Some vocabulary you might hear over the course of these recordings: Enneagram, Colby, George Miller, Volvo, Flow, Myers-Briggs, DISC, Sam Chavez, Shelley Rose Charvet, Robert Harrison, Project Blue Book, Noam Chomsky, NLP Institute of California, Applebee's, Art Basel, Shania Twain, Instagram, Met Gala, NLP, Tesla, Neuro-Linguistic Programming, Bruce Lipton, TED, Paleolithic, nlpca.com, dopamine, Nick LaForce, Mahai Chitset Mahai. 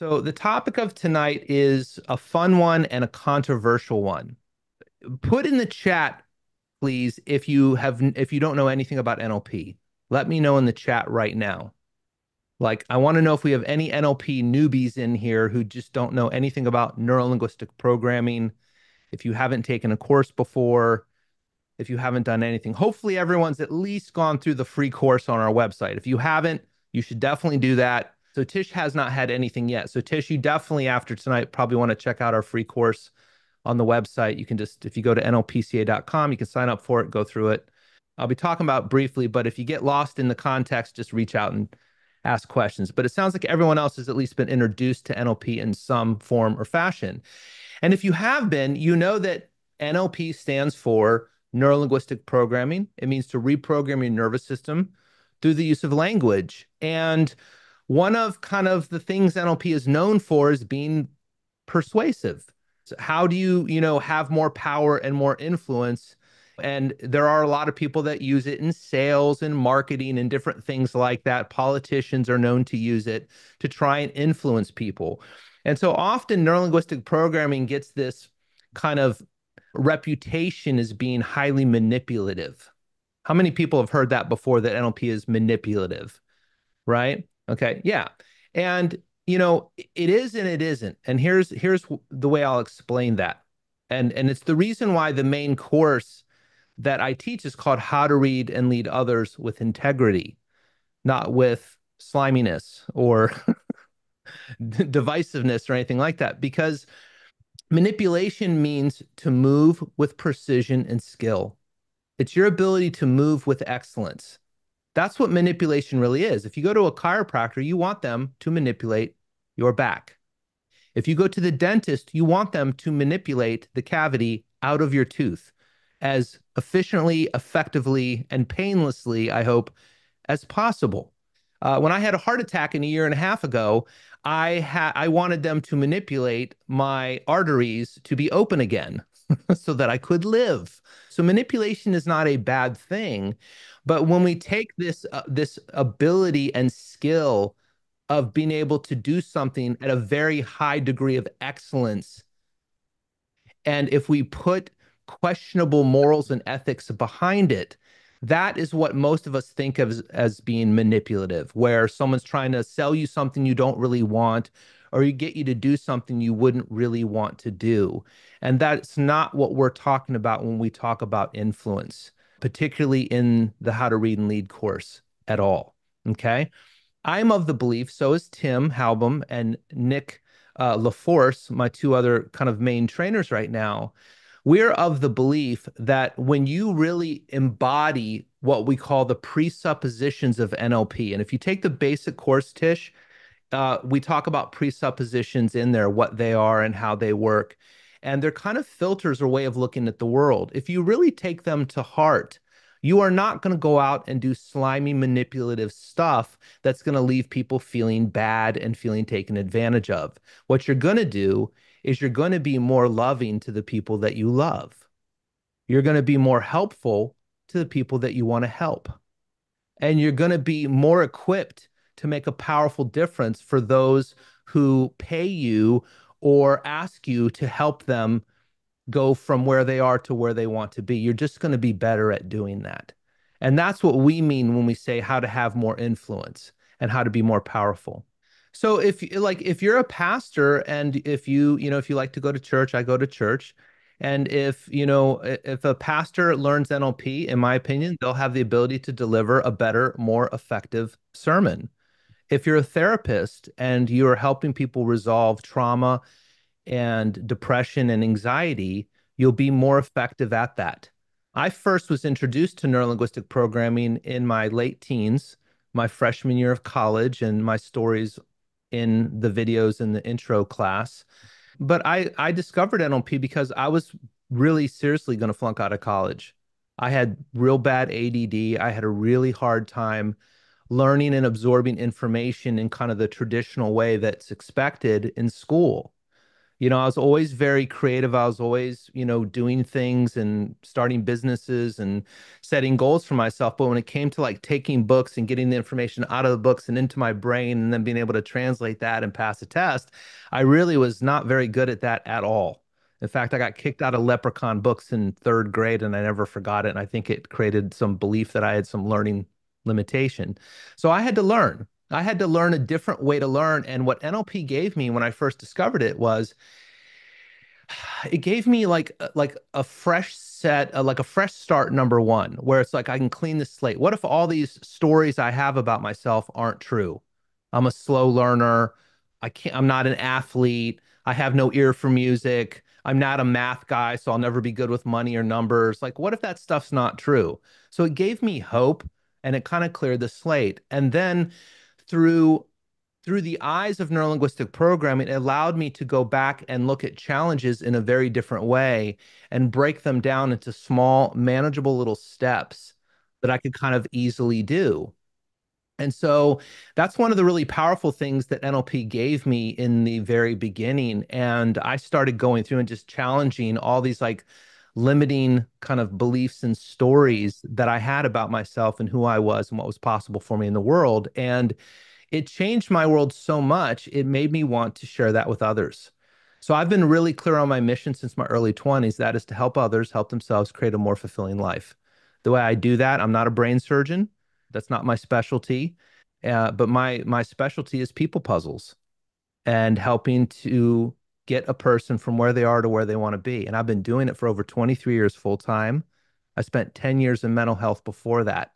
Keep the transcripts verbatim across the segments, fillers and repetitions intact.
So the topic of tonight is a fun one and a controversial one. Put in the chat, please, if you have if you don't know anything about N L P. Let me know in the chat right now. Like, I want to know if we have any N L P newbies in here who just don't know anything about neurolinguistic programming, if you haven't taken a course before, if you haven't done anything. Hopefully everyone's at least gone through the free course on our website. If you haven't, you should definitely do that. So Tish has not had anything yet. So Tish, you definitely after tonight probably want to check out our free course on the website. You can just, if you go to N L P C A dot com, you can sign up for it, go through it. I'll be talking about it briefly, but if you get lost in the context, just reach out and ask questions. But it sounds like everyone else has at least been introduced to N L P in some form or fashion. And if you have been, you know that N L P stands for neurolinguistic programming. It means to reprogram your nervous system through the use of language. And one of kind of the things N L P is known for is being persuasive. So how do you, you know, have more power and more influence? And there are a lot of people that use it in sales and marketing and different things like that. Politicians are known to use it to try and influence people. And so often neurolinguistic programming gets this kind of reputation as being highly manipulative. How many people have heard that before, that N L P is manipulative, right? Okay, yeah. And, you know, it is and it isn't. And here's here's the way I'll explain that. And, and it's the reason why the main course that I teach is called How to Read and Lead Others with Integrity, not with sliminess or divisiveness or anything like that, because manipulation means to move with precision and skill. It's your ability to move with excellence. That's what manipulation really is. If you go to a chiropractor, you want them to manipulate your back. If you go to the dentist, you want them to manipulate the cavity out of your tooth as efficiently, effectively, and painlessly, I hope, as possible. Uh, when I had a heart attack in a year and a half ago, I ha I wanted them to manipulate my arteries to be open again so that I could live. So manipulation is not a bad thing, but when we take this, uh, this ability and skill of being able to do something at a very high degree of excellence, and if we put questionable morals and ethics behind it, that is what most of us think of as, as being manipulative, where someone's trying to sell you something you don't really want, or you get you to do something you wouldn't really want to do. And that's not what we're talking about when we talk about influence, particularly in the How to Read and Lead course at all, okay? I'm of the belief, so is Tim Hallbom and Nick uh, LaForce, my two other kind of main trainers right now. We're of the belief that when you really embody what we call the presuppositions of N L P, and if you take the basic course, Tish, uh, we talk about presuppositions in there, what they are and how they work. And they're kind of filters or way of looking at the world. If you really take them to heart, you are not going to go out and do slimy, manipulative stuff that's going to leave people feeling bad and feeling taken advantage of. What you're going to do is you're going to be more loving to the people that you love. You're going to be more helpful to the people that you want to help. And you're going to be more equipped to make a powerful difference for those who pay you or ask you to help them go from where they are to where they want to be. You're just going to be better at doing that. And that's what we mean when we say how to have more influence and how to be more powerful. So if like if you're a pastor and if you, you know, if you like to go to church, I go to church. And if, you know, if a pastor learns N L P, in my opinion, they'll have the ability to deliver a better, more effective sermon. If you're a therapist and you're helping people resolve trauma and depression and anxiety, you'll be more effective at that. I first was introduced to neurolinguistic programming in my late teens, my freshman year of college, and my stories in the videos in the intro class. But I, I discovered N L P because I was really seriously going to flunk out of college. I had real bad A D D. I had a really hard time learning and absorbing information in kind of the traditional way that's expected in school. you know, I was always very creative. I was always, you know, doing things and starting businesses and setting goals for myself. But when it came to like taking books and getting the information out of the books and into my brain and then being able to translate that and pass a test, I really was not very good at that at all. In fact, I got kicked out of Leprechaun books in third grade and I never forgot it. And I think it created some belief that I had some learning limitation. So I had to learn. I had to learn a different way to learn. And what N L P gave me when I first discovered it was, it gave me like, like a fresh set, uh, like a fresh start, number one, where it's like, I can clean the slate. What if all these stories I have about myself aren't true? I'm a slow learner. I can't, I'm not an athlete. I have no ear for music. I'm not a math guy, so I'll never be good with money or numbers. Like, what if that stuff's not true? So it gave me hope and it kind of cleared the slate. And then through, through the eyes of neurolinguistic programming, it allowed me to go back and look at challenges in a very different way and break them down into small, manageable little steps that I could kind of easily do. And so that's one of the really powerful things that N L P gave me in the very beginning. And I started going through and just challenging all these like limiting kind of beliefs and stories that I had about myself and who I was and what was possible for me in the world. And it changed my world so much, it made me want to share that with others. So I've been really clear on my mission since my early twenties. That is to help others help themselves create a more fulfilling life. The way I do that, I'm not a brain surgeon. That's not my specialty, uh, but my my specialty is people puzzles and helping to get a person from where they are to where they want to be. And I've been doing it for over twenty-three years full time. I spent ten years in mental health before that.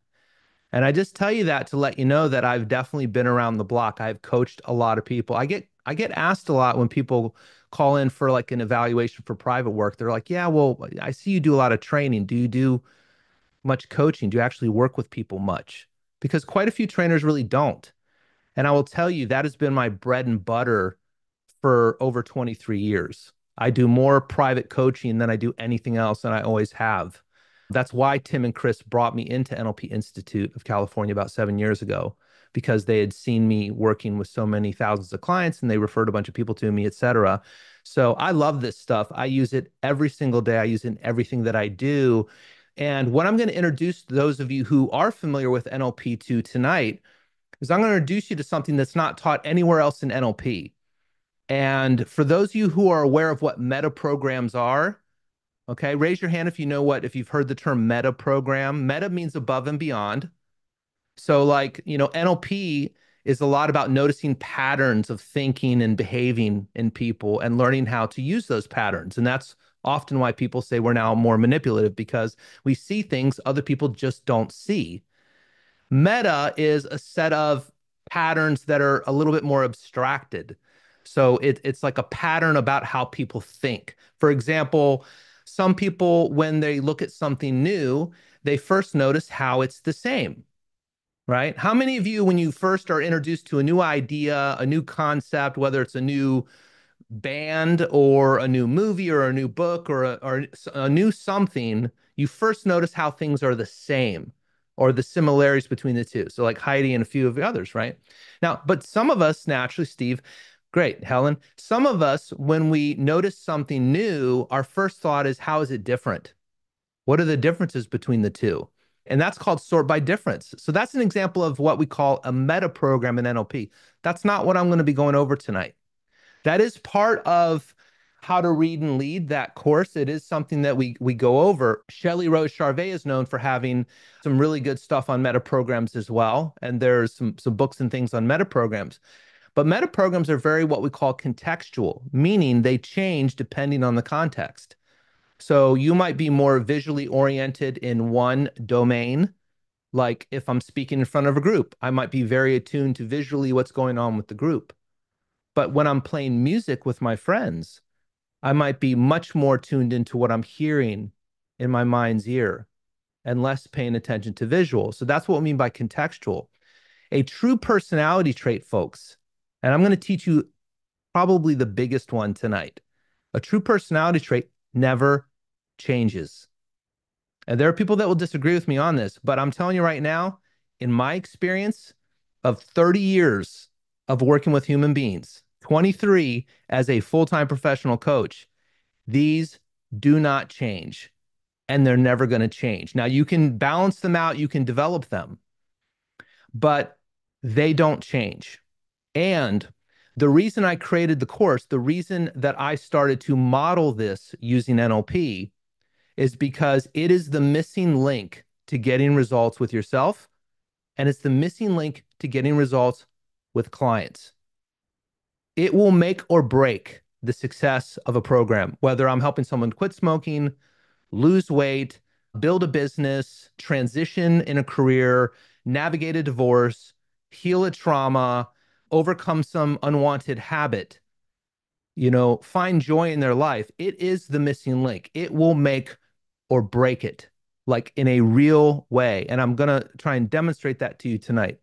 And I just tell you that to let you know that I've definitely been around the block. I've coached a lot of people. I get I get asked a lot when people call in for like an evaluation for private work. They're like, yeah, well, I see you do a lot of training. Do you do much coaching? Do you actually work with people much? Because quite a few trainers really don't. And I will tell you that has been my bread and butter for over twenty-three years. I do more private coaching than I do anything else, and I always have. That's why Tim and Chris brought me into N L P Institute of California about seven years ago, because they had seen me working with so many thousands of clients and they referred a bunch of people to me, et cetera. So I love this stuff. I use it every single day. I use it in everything that I do. And what I'm going to introduce those of you who are familiar with N L P to tonight is I'm going to introduce you to something that's not taught anywhere else in N L P. And for those of you who are aware of what meta programs are, okay, raise your hand if you know what, if you've heard the term meta program. Meta means above and beyond. So like, you know, N L P is a lot about noticing patterns of thinking and behaving in people and learning how to use those patterns. And that's often why people say we're now more manipulative, because we see things other people just don't see. Meta is a set of patterns that are a little bit more abstracted. So it, it's like a pattern about how people think. For example, some people, when they look at something new, they first notice how it's the same, right? How many of you, when you first are introduced to a new idea, a new concept, whether it's a new band or a new movie or a new book or a, or a new something, you first notice how things are the same or the similarities between the two. So like Heidi and a few of the others, right? Now, but some of us naturally, Steve, great, Helen, some of us, when we notice something new, our first thought is, how is it different? What are the differences between the two? And that's called sort by difference. So that's an example of what we call a meta program in N L P. That's not what I'm going to be going over tonight. That is part of How to Read and Lead, that course. It is something that we, we go over. Shelley Rose Charvet is known for having some really good stuff on meta programs as well. And there's some, some books and things on meta programs. But meta programs are very what we call contextual, meaning they change depending on the context. So you might be more visually oriented in one domain. Like if I'm speaking in front of a group, I might be very attuned to visually what's going on with the group. But when I'm playing music with my friends, I might be much more tuned into what I'm hearing in my mind's ear and less paying attention to visual. So that's what we mean by contextual. A true personality trait, folks, and I'm going to teach you probably the biggest one tonight. A true personality trait never changes. And there are people that will disagree with me on this, but I'm telling you right now, in my experience of thirty years of working with human beings, twenty-three as a full-time professional coach, these do not change, and they're never going to change. Now, you can balance them out, you can develop them, but they don't change. And the reason I created the course, the reason that I started to model this using N L P is because it is the missing link to getting results with yourself, and it's the missing link to getting results with clients. It will make or break the success of a program, whether I'm helping someone quit smoking, lose weight, build a business, transition in a career, navigate a divorce, heal a trauma, overcome some unwanted habit, you know, find joy in their life. It is the missing link. It will make or break it, like in a real way. And I'm going to try and demonstrate that to you tonight.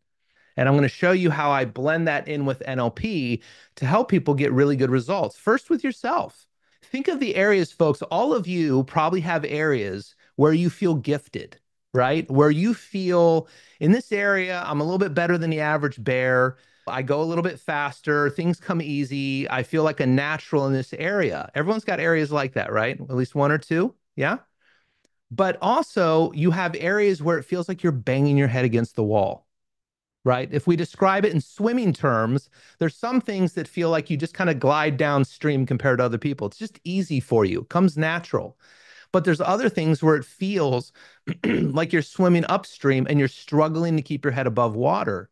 And I'm going to show you how I blend that in with N L P to help people get really good results. First, with yourself. Think of the areas, folks. All of you probably have areas where you feel gifted, right? Where you feel, in this area, I'm a little bit better than the average bear. I go a little bit faster. Things come easy. I feel like a natural in this area. Everyone's got areas like that, right? At least one or two. Yeah. But also you have areas where it feels like you're banging your head against the wall, right? If we describe it in swimming terms, there's some things that feel like you just kind of glide downstream compared to other people. It's just easy for you. It comes natural. But there's other things where it feels like you're swimming upstream and you're struggling to keep your head above water.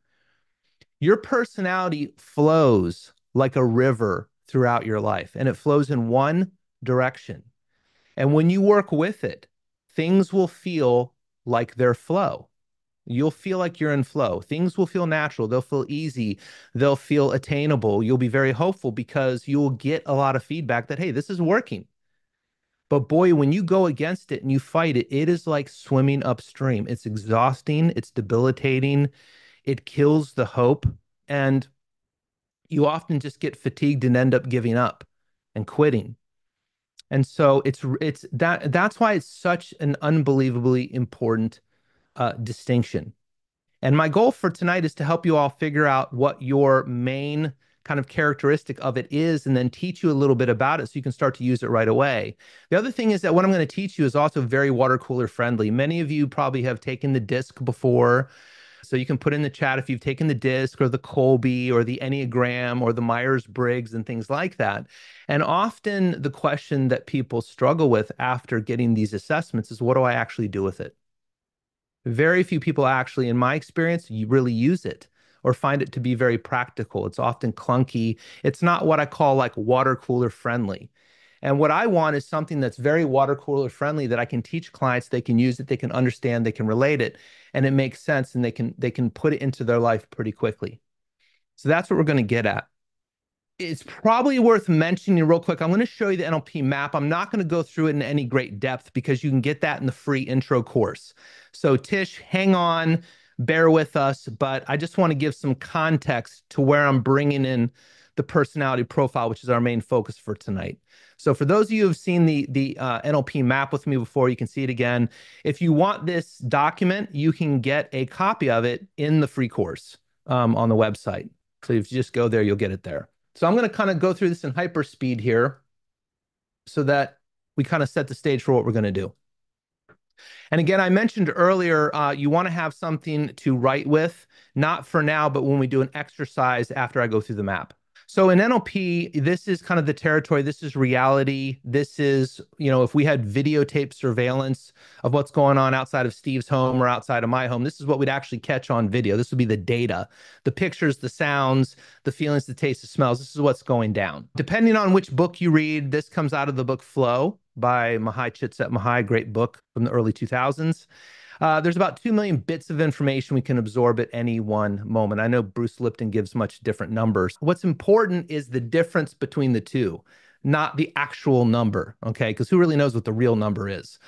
Your personality flows like a river throughout your life, and it flows in one direction. And when you work with it, things will feel like their flow. You'll feel like you're in flow. Things will feel natural. They'll feel easy. They'll feel attainable. You'll be very hopeful because you'll get a lot of feedback that, hey, this is working. But boy, when you go against it and you fight it, it is like swimming upstream. It's exhausting. It's debilitating. It kills the hope. And you often just get fatigued and end up giving up and quitting. And so it's it's that that's why it's such an unbelievably important uh, distinction. And my goal for tonight is to help you all figure out what your main kind of characteristic of it is, and then teach you a little bit about it so you can start to use it right away. The other thing is that what I'm going to teach you is also very water cooler friendly. Many of you probably have taken the DISC before. So you can put in the chat if you've taken the DISC or the Colby or the Enneagram or the Myers-Briggs and things like that. And often the question that people struggle with after getting these assessments is, what do I actually do with it? Very few people actually, in my experience, you really use it or find it to be very practical. It's often clunky. It's not what I call like water cooler friendly. And what I want is something that's very water cooler friendly that I can teach clients, they can use it, they can understand, they can relate it, and it makes sense, and they can they can put it into their life pretty quickly. So that's what we're going to get at. It's probably worth mentioning real quick, I'm going to show you the N L P map. I'm not going to go through it in any great depth because you can get that in the free intro course. So Tish, hang on, bear with us, but I just want to give some context to where I'm bringing in the personality profile, which is our main focus for tonight. So for those of you who have seen the, the uh, N L P map with me before, you can see it again. If you want this document, you can get a copy of it in the free course um, on the website. So if you just go there, you'll get it there. So I'm going to kind of go through this in hyper speed here so that we kind of set the stage for what we're going to do. And again, I mentioned earlier, uh, you want to have something to write with, not for now, but when we do an exercise after I go through the map. So in N L P, this is kind of the territory. This is reality. This is, you know, if we had videotape surveillance of what's going on outside of Steve's home or outside of my home, this is what we'd actually catch on video. This would be the data, the pictures, the sounds, the feelings, the tastes, the smells. This is what's going down. Depending on which book you read, this comes out of the book Flow by Mahai Chitset Mahai, great book from the early two thousands. Uh, there's about two million bits of information we can absorb at any one moment. I know Bruce Lipton gives much different numbers. What's important is the difference between the two, not the actual number, okay? Because who really knows what the real number is?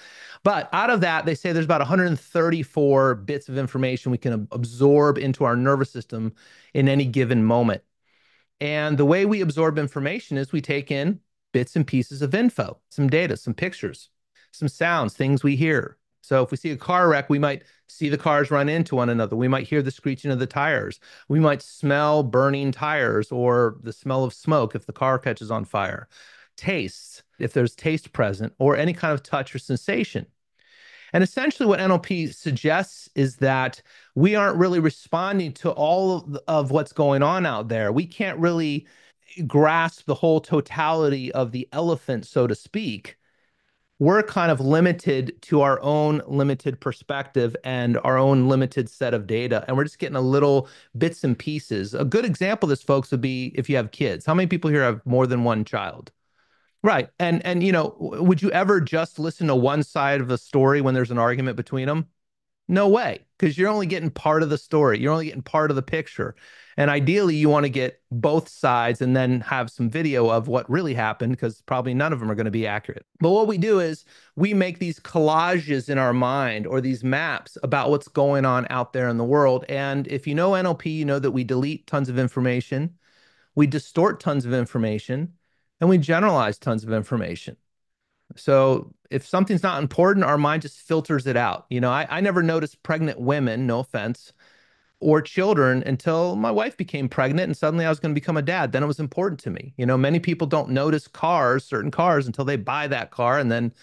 But out of that, they say there's about one hundred thirty-four bits of information we can absorb into our nervous system in any given moment. And the way we absorb information is we take in bits and pieces of info, some data, some pictures, some sounds, things we hear, So if we see a car wreck, we might see the cars run into one another. We might hear the screeching of the tires. We might smell burning tires or the smell of smoke if the car catches on fire. Tastes, if there's taste present, or any kind of touch or sensation. And essentially what N L P suggests is that we aren't really responding to all of what's going on out there. We can't really grasp the whole totality of the elephant, so to speak. We're kind of limited to our own limited perspective and our own limited set of data. And we're just getting a little bits and pieces. A good example of this, folks, would be if you have kids. How many people here have more than one child? Right. And, and you know, would you ever just listen to one side of a story when there's an argument between them? No way, because you're only getting part of the story. You're only getting part of the picture. And ideally, you want to get both sides and then have some video of what really happened, because probably none of them are going to be accurate. But what we do is we make these collages in our mind or these maps about what's going on out there in the world. And if you know N L P, you know that we delete tons of information, we distort tons of information, and we generalize tons of information. So if something's not important, our mind just filters it out. You know, I, I never noticed pregnant women, no offense, or children until my wife became pregnant and suddenly I was going to become a dad. Then it was important to me. You know, many people don't notice cars, certain cars, until they buy that car. And then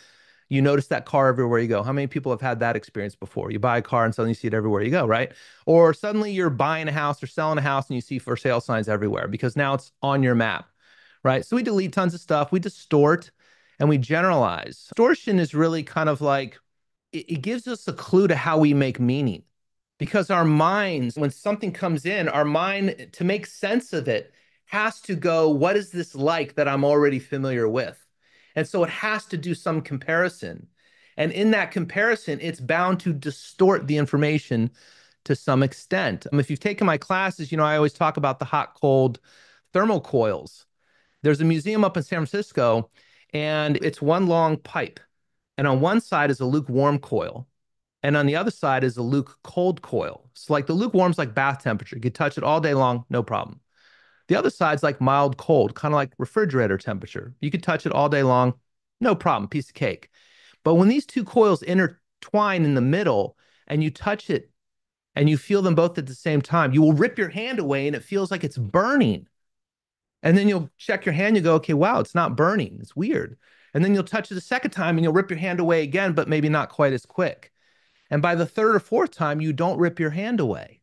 you notice that car everywhere you go. How many people have had that experience before? You buy a car and suddenly you see it everywhere you go, right? Or suddenly you're buying a house or selling a house and you see for sale signs everywhere because now it's on your map, right? So we delete tons of stuff. We distort. And we generalize. Distortion is really kind of like, it, it gives us a clue to how we make meaning. Because our minds, when something comes in, our mind, to make sense of it, has to go, what is this like that I'm already familiar with? And so it has to do some comparison. And in that comparison, it's bound to distort the information to some extent. Um, if you've taken my classes, you know, I always talk about the hot-cold thermocoils. There's a museum up in San Francisco, and it's one long pipe. And on one side is a lukewarm coil. And on the other side is a luke cold coil. So like the lukewarm's like bath temperature. You could touch it all day long, no problem. The other side's like mild cold, kind of like refrigerator temperature. You could touch it all day long, no problem, piece of cake. But when these two coils intertwine in the middle and you touch it and you feel them both at the same time, you will rip your hand away and it feels like it's burning. And then you'll check your hand, you go, okay, wow, it's not burning. It's weird. And then you'll touch it a second time and you'll rip your hand away again, but maybe not quite as quick. And by the third or fourth time, you don't rip your hand away.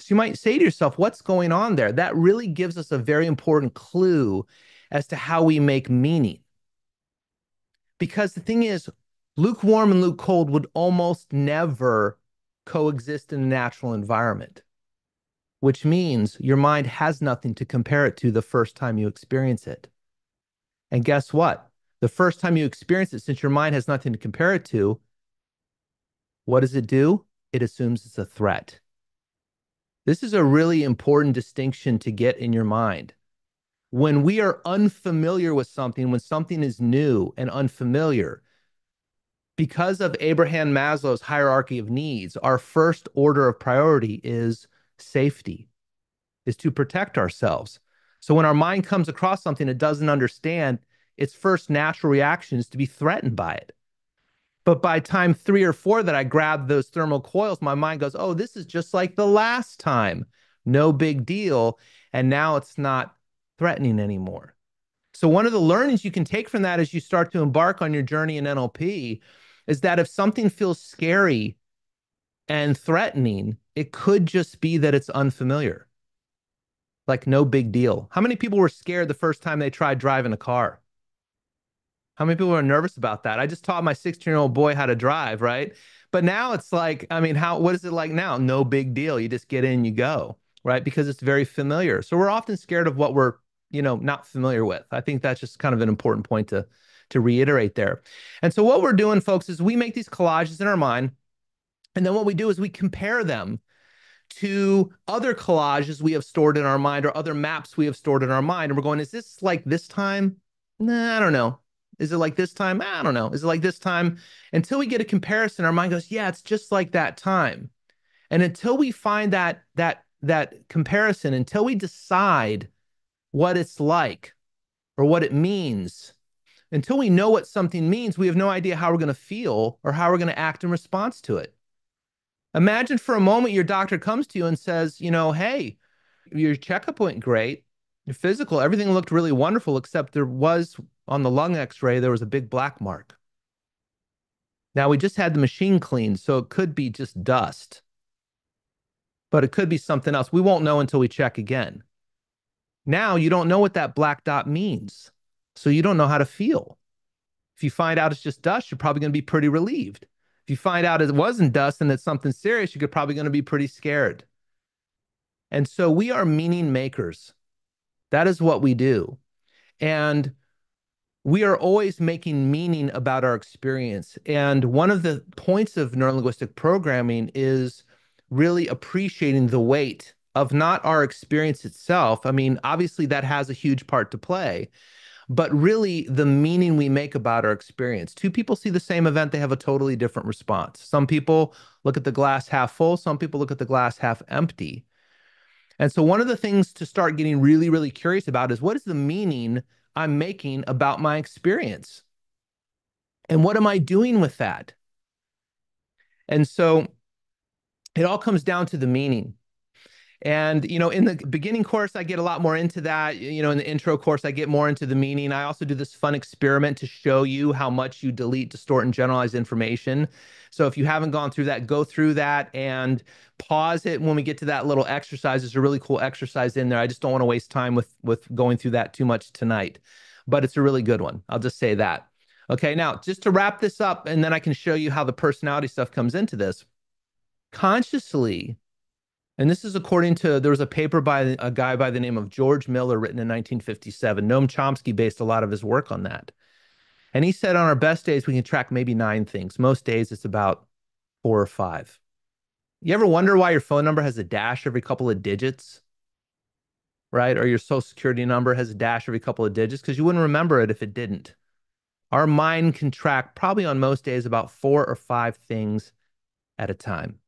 So you might say to yourself, what's going on there? That really gives us a very important clue as to how we make meaning. Because the thing is, lukewarm and luke cold would almost never coexist in a natural environment, which means your mind has nothing to compare it to the first time you experience it. And guess what? The first time you experience it, since your mind has nothing to compare it to, what does it do? It assumes it's a threat. This is a really important distinction to get in your mind. When we are unfamiliar with something, when something is new and unfamiliar, because of Abraham Maslow's hierarchy of needs, our first order of priority is safety, is to protect ourselves. So when our mind comes across something it doesn't understand, its first natural reaction is to be threatened by it. But by time three or four that I grab those thermal coils, my mind goes, oh, this is just like the last time. No big deal. And now it's not threatening anymore. So one of the learnings you can take from that as you start to embark on your journey in N L P is that if something feels scary and threatening, it could just be that it's unfamiliar. Like no big deal. How many people were scared the first time they tried driving a car? How many people are nervous about that? I just taught my sixteen-year-old boy how to drive, right? But now it's like, I mean, how, what is it like now? No big deal. You just get in, you go, right? Because it's very familiar. So we're often scared of what we're, you know, not familiar with. I think that's just kind of an important point to, to reiterate there. And so what we're doing, folks, is we make these collages in our mind. And then what we do is we compare them to other collages we have stored in our mind or other maps we have stored in our mind. And we're going, is this like this time? Nah, I don't know. Is it like this time? I don't know. Is it like this time? Until we get a comparison, our mind goes, yeah, it's just like that time. And until we find that, that, that comparison, until we decide what it's like or what it means, Until we know what something means, we have no idea how we're going to feel or how we're going to act in response to it. Imagine for a moment your doctor comes to you and says, you know, hey, your checkup went great, your physical, everything looked really wonderful, except there was, on the lung x-ray, there was a big black mark. Now, we just had the machine cleaned, so it could be just dust, but it could be something else. We won't know until we check again. Now, you don't know what that black dot means, so you don't know how to feel. If you find out it's just dust, you're probably going to be pretty relieved. If you find out it wasn't dust and it's something serious, you're probably going to be pretty scared. And so we are meaning makers. That is what we do. And we are always making meaning about our experience. And one of the points of neurolinguistic programming is really appreciating the weight of not our experience itself. I mean, obviously that has a huge part to play, but really the meaning we make about our experience. Two people see the same event, they have a totally different response. Some people look at the glass half full, some people look at the glass half empty. And so one of the things to start getting really, really curious about is, what is the meaning I'm making about my experience? And what am I doing with that? And so it all comes down to the meaning. And, you know, in the beginning course, I get a lot more into that. You know, in the intro course, I get more into the meaning. I also do this fun experiment to show you how much you delete, distort, and generalize information. So if you haven't gone through that, go through that and pause it when we get to that little exercise. There's a really cool exercise in there. I just don't want to waste time with, with going through that too much tonight, but it's a really good one. I'll just say that. Okay, now just to wrap this up, and then I can show you how the personality stuff comes into this. Consciously, and this is according to, there was a paper by a guy by the name of George Miller written in nineteen fifty-seven. Noam Chomsky based a lot of his work on that. And he said on our best days, we can track maybe nine things. Most days it's about four or five. You ever wonder why your phone number has a dash every couple of digits, right? Or your social security number has a dash every couple of digits, because you wouldn't remember it if it didn't. Our mind can track probably on most days about four or five things at a time.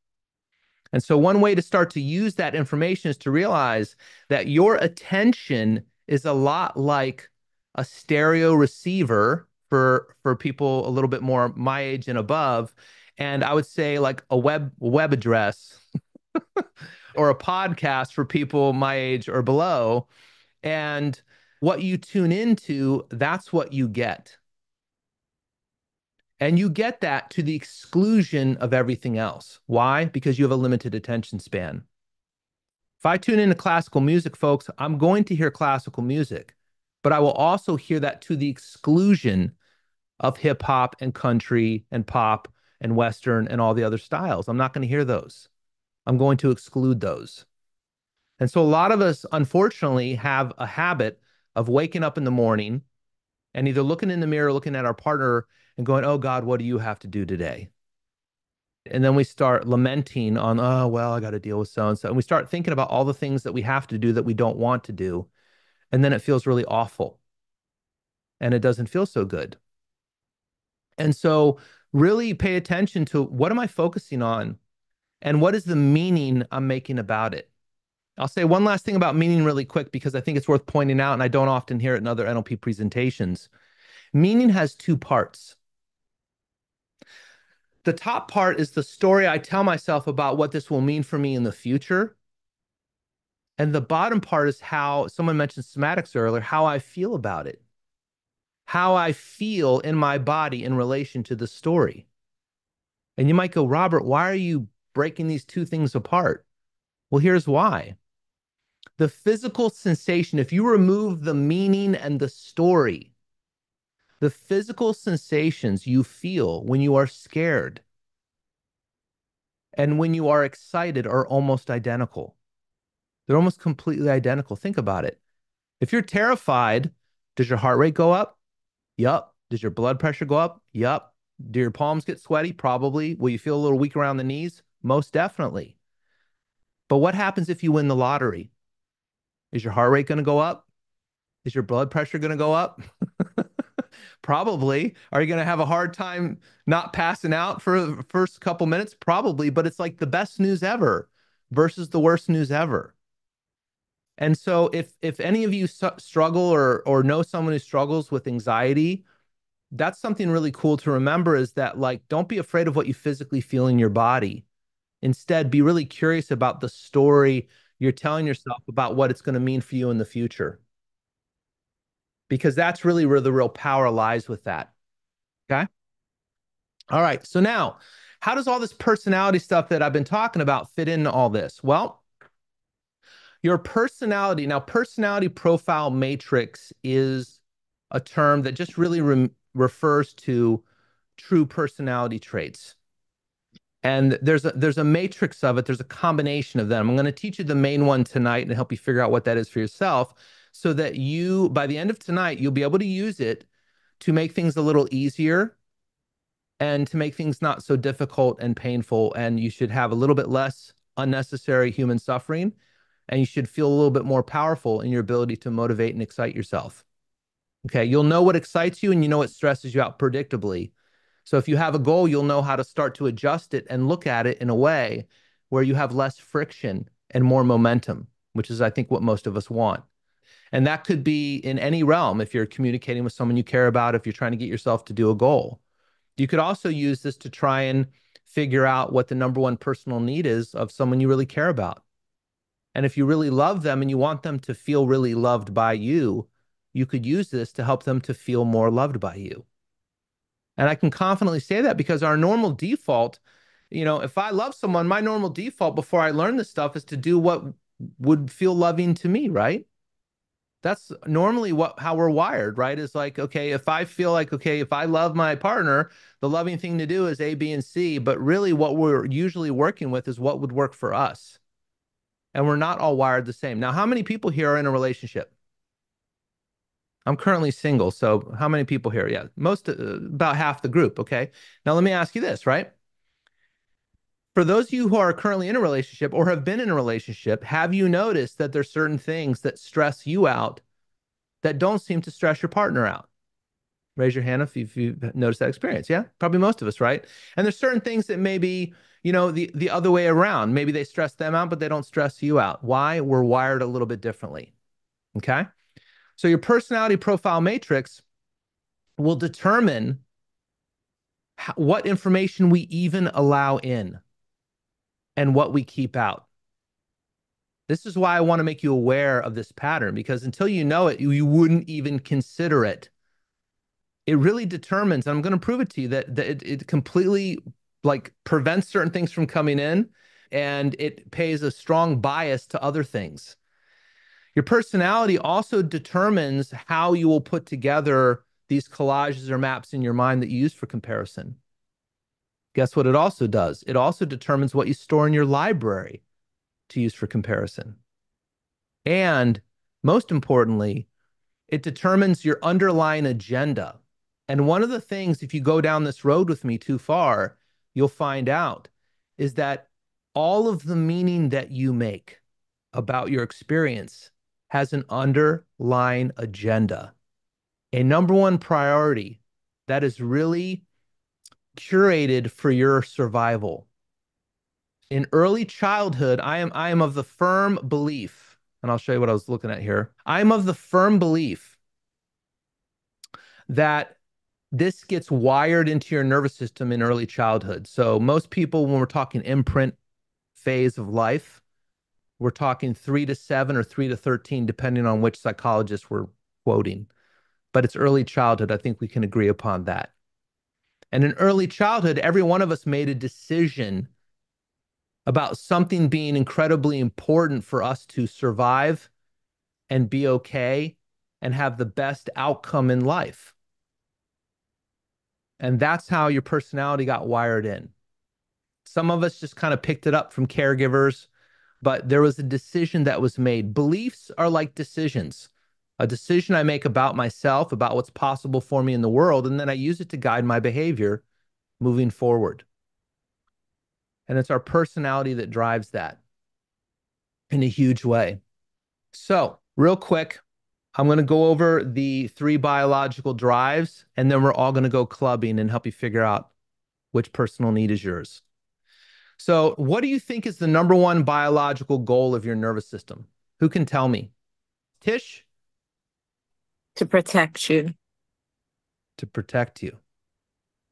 And so one way to start to use that information is to realize that your attention is a lot like a stereo receiver for, for people a little bit more my age and above. And I would say like a web, web address or a podcast for people my age or below. And what you tune into, that's what you get. And you get that to the exclusion of everything else. Why? Because you have a limited attention span. If I tune into classical music, folks, I'm going to hear classical music, but I will also hear that to the exclusion of hip hop and country and pop and Western and all the other styles. I'm not going to hear those. I'm going to exclude those. And so a lot of us, unfortunately, have a habit of waking up in the morning and either looking in the mirror, looking at our partner and going, oh God, what do you have to do today? And then we start lamenting on, oh, well, I got to deal with so-and-so. And we start thinking about all the things that we have to do that we don't want to do. And then it feels really awful. And it doesn't feel so good. And so really pay attention to, what am I focusing on? And what is the meaning I'm making about it? I'll say one last thing about meaning really quick, because I think it's worth pointing out, and I don't often hear it in other N L P presentations. Meaning has two parts. The top part is the story I tell myself about what this will mean for me in the future. And the bottom part is how, someone mentioned somatics earlier, how I feel about it. How I feel in my body in relation to the story. And you might go, Robert, why are you breaking these two things apart? Well, here's why. The physical sensation, if you remove the meaning and the story, the physical sensations you feel when you are scared and when you are excited are almost identical. They're almost completely identical. Think about it. If you're terrified, does your heart rate go up? Yup. Does your blood pressure go up? Yup. Do your palms get sweaty? Probably. Will you feel a little weak around the knees? Most definitely. But what happens if you win the lottery? Is your heart rate going to go up? Is your blood pressure going to go up? Probably. Are you going to have a hard time not passing out for the first couple minutes? Probably, but it's like the best news ever versus the worst news ever. And so if if any of you struggle or or know someone who struggles with anxiety that's something really cool to remember, is that, like, don't be afraid of what you physically feel in your body. Instead, be really curious about the story you're telling yourself about what it's going to mean for you in the future. Because that's really where the real power lies with that. Okay. All right. So now, how does all this personality stuff that I've been talking about fit into all this? Well, your personality. Now, personality profile matrix is a term that just really re refers to true personality traits. And there's a, there's a matrix of it. There's a combination of them. I'm going to teach you the main one tonight and help you figure out what that is for yourself, so that you, by the end of tonight, you'll be able to use it to make things a little easier and to make things not so difficult and painful. And you should have a little bit less unnecessary human suffering, and you should feel a little bit more powerful in your ability to motivate and excite yourself. Okay, you'll know what excites you and you know what stresses you out predictably. So if you have a goal, you'll know how to start to adjust it and look at it in a way where you have less friction and more momentum, which is, I think, what most of us want. And that could be in any realm. If you're communicating with someone you care about, if you're trying to get yourself to do a goal, you could also use this to try and figure out what the number one personal need is of someone you really care about. And if you really love them and you want them to feel really loved by you, you could use this to help them to feel more loved by you. And I can confidently say that because our normal default, you know, if I love someone, my normal default before I learn this stuff is to do what would feel loving to me, right? That's normally what, how we're wired, right? Is like, okay, if I feel like, okay, if I love my partner, the loving thing to do is A, B, and C. But really what we're usually working with is what would work for us. And we're not all wired the same. Now, how many people here are in a relationship? I'm currently single. So how many people here? Yeah, most, uh, about half the group. Okay. Now, let me ask you this, right? For those of you who are currently in a relationship or have been in a relationship, have you noticed that there's certain things that stress you out that don't seem to stress your partner out? Raise your hand if you've, you've noticed that experience. Yeah, probably most of us, right? And there's certain things that maybe, you know, the, the other way around. Maybe they stress them out, but they don't stress you out. Why? We're wired a little bit differently, okay? So your personality profile matrix will determine how, what information we even allow in and what we keep out. This is why I want to make you aware of this pattern, because until you know it, you, you wouldn't even consider it. It really determines, and I'm going to prove it to you, that, that it, it completely like prevents certain things from coming in, and it pays a strong bias to other things. Your personality also determines how you will put together these collages or maps in your mind that you use for comparison. Guess what it also does? It also determines what you store in your library to use for comparison. And most importantly, it determines your underlying agenda. And one of the things, if you go down this road with me too far, you'll find out is that all of the meaning that you make about your experience has an underlying agenda, a number one priority that is really curated for your survival. In early childhood, I am, I am of the firm belief, and I'll show you what I was looking at here. I'm of the firm belief that this gets wired into your nervous system in early childhood. So most people, when we're talking imprint phase of life, we're talking three to seven or three to thirteen, depending on which psychologist we're quoting. But it's early childhood. I think we can agree upon that. And in early childhood, every one of us made a decision about something being incredibly important for us to survive and be okay and have the best outcome in life. And that's how your personality got wired in. Some of us just kind of picked it up from caregivers, but there was a decision that was made. Beliefs are like decisions. A decision I make about myself, about what's possible for me in the world, and then I use it to guide my behavior moving forward. And it's our personality that drives that in a huge way. So real quick, I'm going to go over the three biological drives, and then we're all going to go clubbing and help you figure out which personal need is yours. So what do you think is the number one biological goal of your nervous system? Who can tell me? Tish? To protect you. to protect you.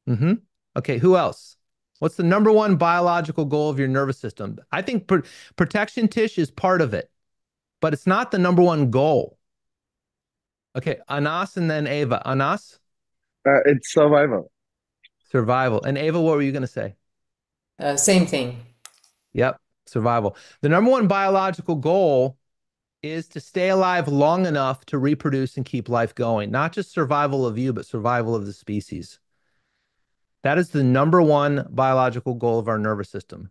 Mm-hmm. Okay, who else? What's the number one biological goal of your nervous system? I think pr protection, Tish, is part of it, but it's not the number one goal. Okay, Anas and then Ava. Anas? Uh, it's survival. Survival. And Ava, what were you going to say? Uh, same thing. Yep, survival. The number one biological goal is to stay alive long enough to reproduce and keep life going. Not just survival of you, but survival of the species. That is the number one biological goal of our nervous system.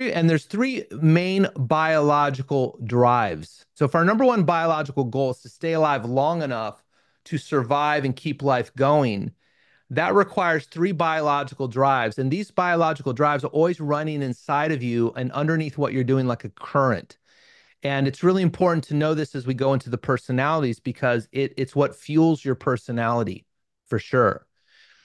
And there's three main biological drives. So if our number one biological goal is to stay alive long enough to survive and keep life going, that requires three biological drives. And these biological drives are always running inside of you and underneath what you're doing like a current. And it's really important to know this as we go into the personalities, because it, it's what fuels your personality for sure.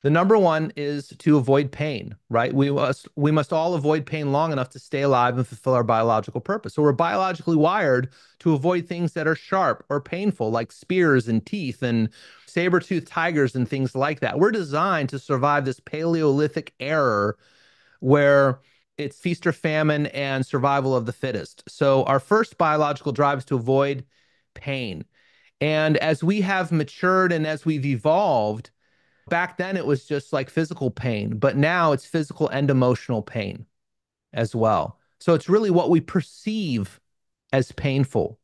The number one is to avoid pain, right? We must, we must all avoid pain long enough to stay alive and fulfill our biological purpose. So we're biologically wired to avoid things that are sharp or painful, like spears and teeth and saber-toothed tigers and things like that. We're designed to survive this Paleolithic era where it's feast or famine and survival of the fittest. So our first biological drive is to avoid pain. And as we have matured and as we've evolved, back then it was just like physical pain, but now it's physical and emotional pain as well. So it's really what we perceive as painful,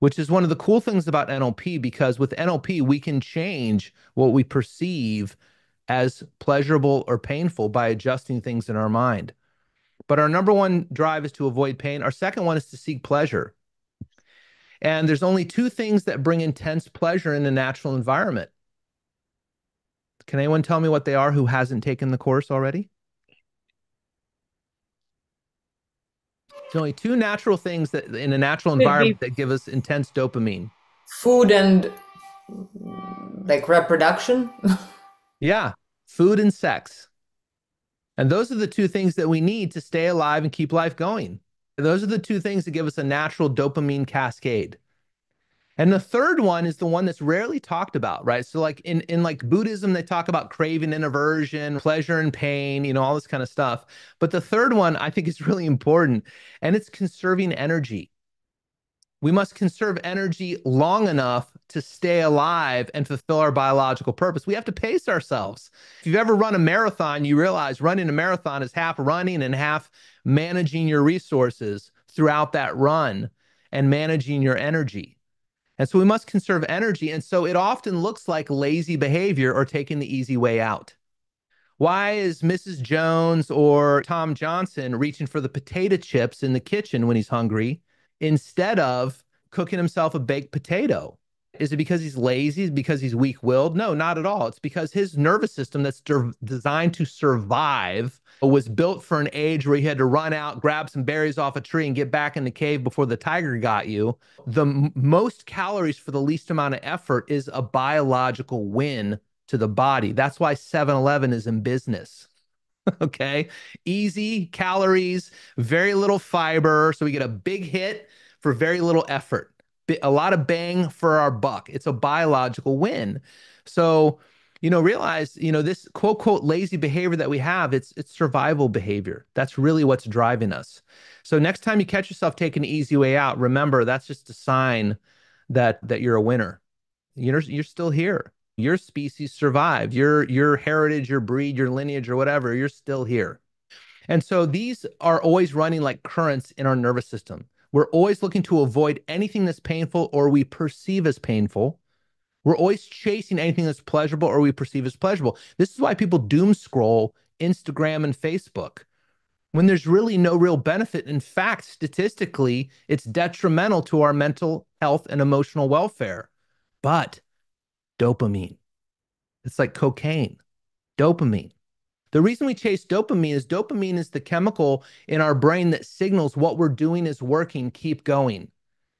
which is one of the cool things about N L P, because with N L P, we can change what we perceive as pleasurable or painful by adjusting things in our mind. But our number one drive is to avoid pain. Our second one is to seek pleasure. And there's only two things that bring intense pleasure in a natural environment. Can anyone tell me what they are who hasn't taken the course already? There's only two natural things that in a natural environment that give us intense dopamine. Food and like reproduction? Yeah, food and sex. And those are the two things that we need to stay alive and keep life going. Those are the two things that give us a natural dopamine cascade. And the third one is the one that's rarely talked about, right? So like in, in like Buddhism, they talk about craving and aversion, pleasure and pain, you know, all this kind of stuff. But the third one I think is really important, and it's conserving energy. We must conserve energy long enough to stay alive and fulfill our biological purpose. We have to pace ourselves. If you've ever run a marathon, you realize running a marathon is half running and half managing your resources throughout that run and managing your energy. And so we must conserve energy. And so it often looks like lazy behavior or taking the easy way out. Why is Missus Jones or Tom Johnson reaching for the potato chips in the kitchen when he's hungry instead of cooking himself a baked potato? Is it because he's lazy? Is it because he's weak-willed? No, not at all. It's because his nervous system that's de- designed to survive was built for an age where he had to run out, grab some berries off a tree, and get back in the cave before the tiger got you. The m- most calories for the least amount of effort is a biological win to the body. That's why seven eleven is in business. Okay? Easy calories, very little fiber. So we get a big hit for very little effort. A lot of bang for our buck. It's a biological win. So, you know, realize, you know, this quote, quote, lazy behavior that we have, it's, it's survival behavior. That's really what's driving us. So next time you catch yourself taking the easy way out, remember, that's just a sign that, that you're a winner. You're, you're still here. Your species survived. Your, your heritage, your breed, your lineage, or whatever, you're still here. And so these are always running like currents in our nervous system. We're always looking to avoid anything that's painful or we perceive as painful. We're always chasing anything that's pleasurable or we perceive as pleasurable. This is why people doom scroll Instagram and Facebook when there's really no real benefit. In fact, statistically, it's detrimental to our mental health and emotional welfare. But dopamine, it's like cocaine, dopamine. The reason we chase dopamine is dopamine is the chemical in our brain that signals what we're doing is working, keep going.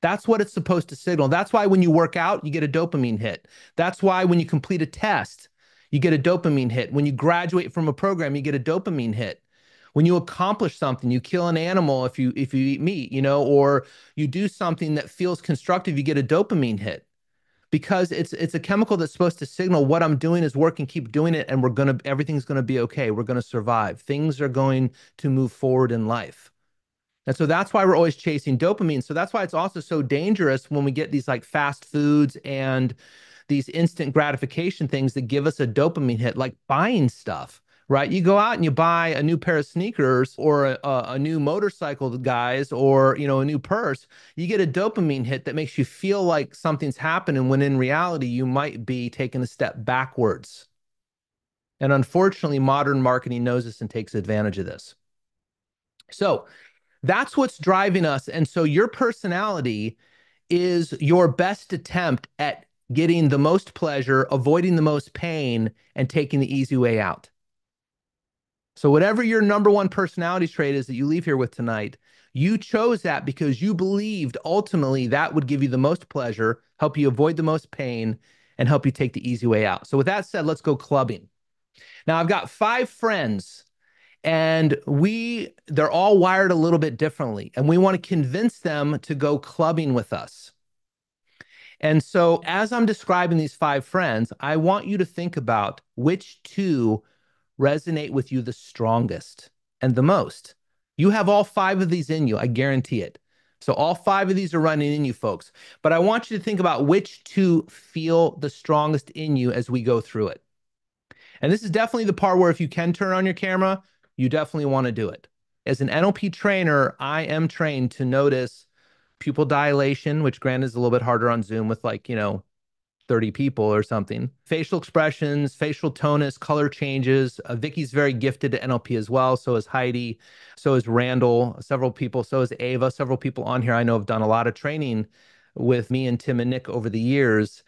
That's what it's supposed to signal. That's why when you work out, you get a dopamine hit. That's why when you complete a test, you get a dopamine hit. When you graduate from a program, you get a dopamine hit. When you accomplish something, you kill an animal if you, if you eat meat, you know, or you do something that feels constructive, you get a dopamine hit. because it's it's a chemical that's supposed to signal what I'm doing is working, keep doing it, and we're gonna everything's gonna be okay. We're gonna survive. Things are going to move forward in life. And so that's why we're always chasing dopamine. So that's why it's also so dangerous when we get these like fast foods and these instant gratification things that give us a dopamine hit, like buying stuff, right? You go out and you buy a new pair of sneakers or a, a new motorcycle, guys, or, you know, a new purse. You get a dopamine hit that makes you feel like something's happening when in reality, you might be taking a step backwards. And unfortunately, modern marketing knows this and takes advantage of this. So that's what's driving us. And so your personality is your best attempt at getting the most pleasure, avoiding the most pain, and taking the easy way out. So whatever your number one personality trait is that you leave here with tonight, you chose that because you believed ultimately that would give you the most pleasure, help you avoid the most pain, and help you take the easy way out. So with that said, let's go clubbing. Now, I've got five friends, and we they're all wired a little bit differently, and we want to convince them to go clubbing with us. And so as I'm describing these five friends, I want you to think about which two resonate with you the strongest and the most. You have all five of these in you, I guarantee it. So all five of these are running in you, folks. But I want you to think about which two feel the strongest in you as we go through it. And this is definitely the part where if you can turn on your camera, you definitely want to do it. As an N L P trainer, I am trained to notice pupil dilation, which granted is a little bit harder on Zoom with like, you know, thirty people or something. Facial expressions, facial tonus, color changes. Uh, Vicky's very gifted at N L P as well. So is Heidi. So is Randall. Several people. So is Ava. Several people on here I know have done a lot of training with me and Tim and Nick over the years.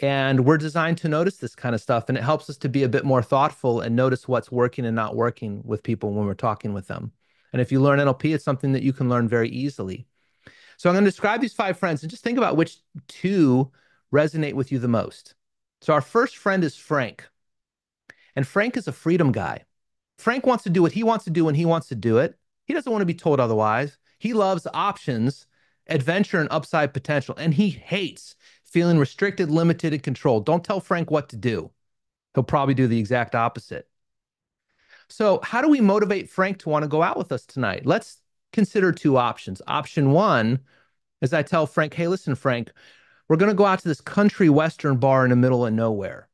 And we're designed to notice this kind of stuff. And it helps us to be a bit more thoughtful and notice what's working and not working with people when we're talking with them. And if you learn N L P, it's something that you can learn very easily. So I'm going to describe these five friends and just think about which two resonate with you the most. So our first friend is Frank. And Frank is a freedom guy. Frank wants to do what he wants to do when he wants to do it. He doesn't want to be told otherwise. He loves options, adventure, and upside potential. And he hates feeling restricted, limited, and controlled. Don't tell Frank what to do. He'll probably do the exact opposite. So how do we motivate Frank to want to go out with us tonight? Let's consider two options. Option one is I tell Frank, hey, listen, Frank, we're going to go out to this country western bar in the middle of nowhere.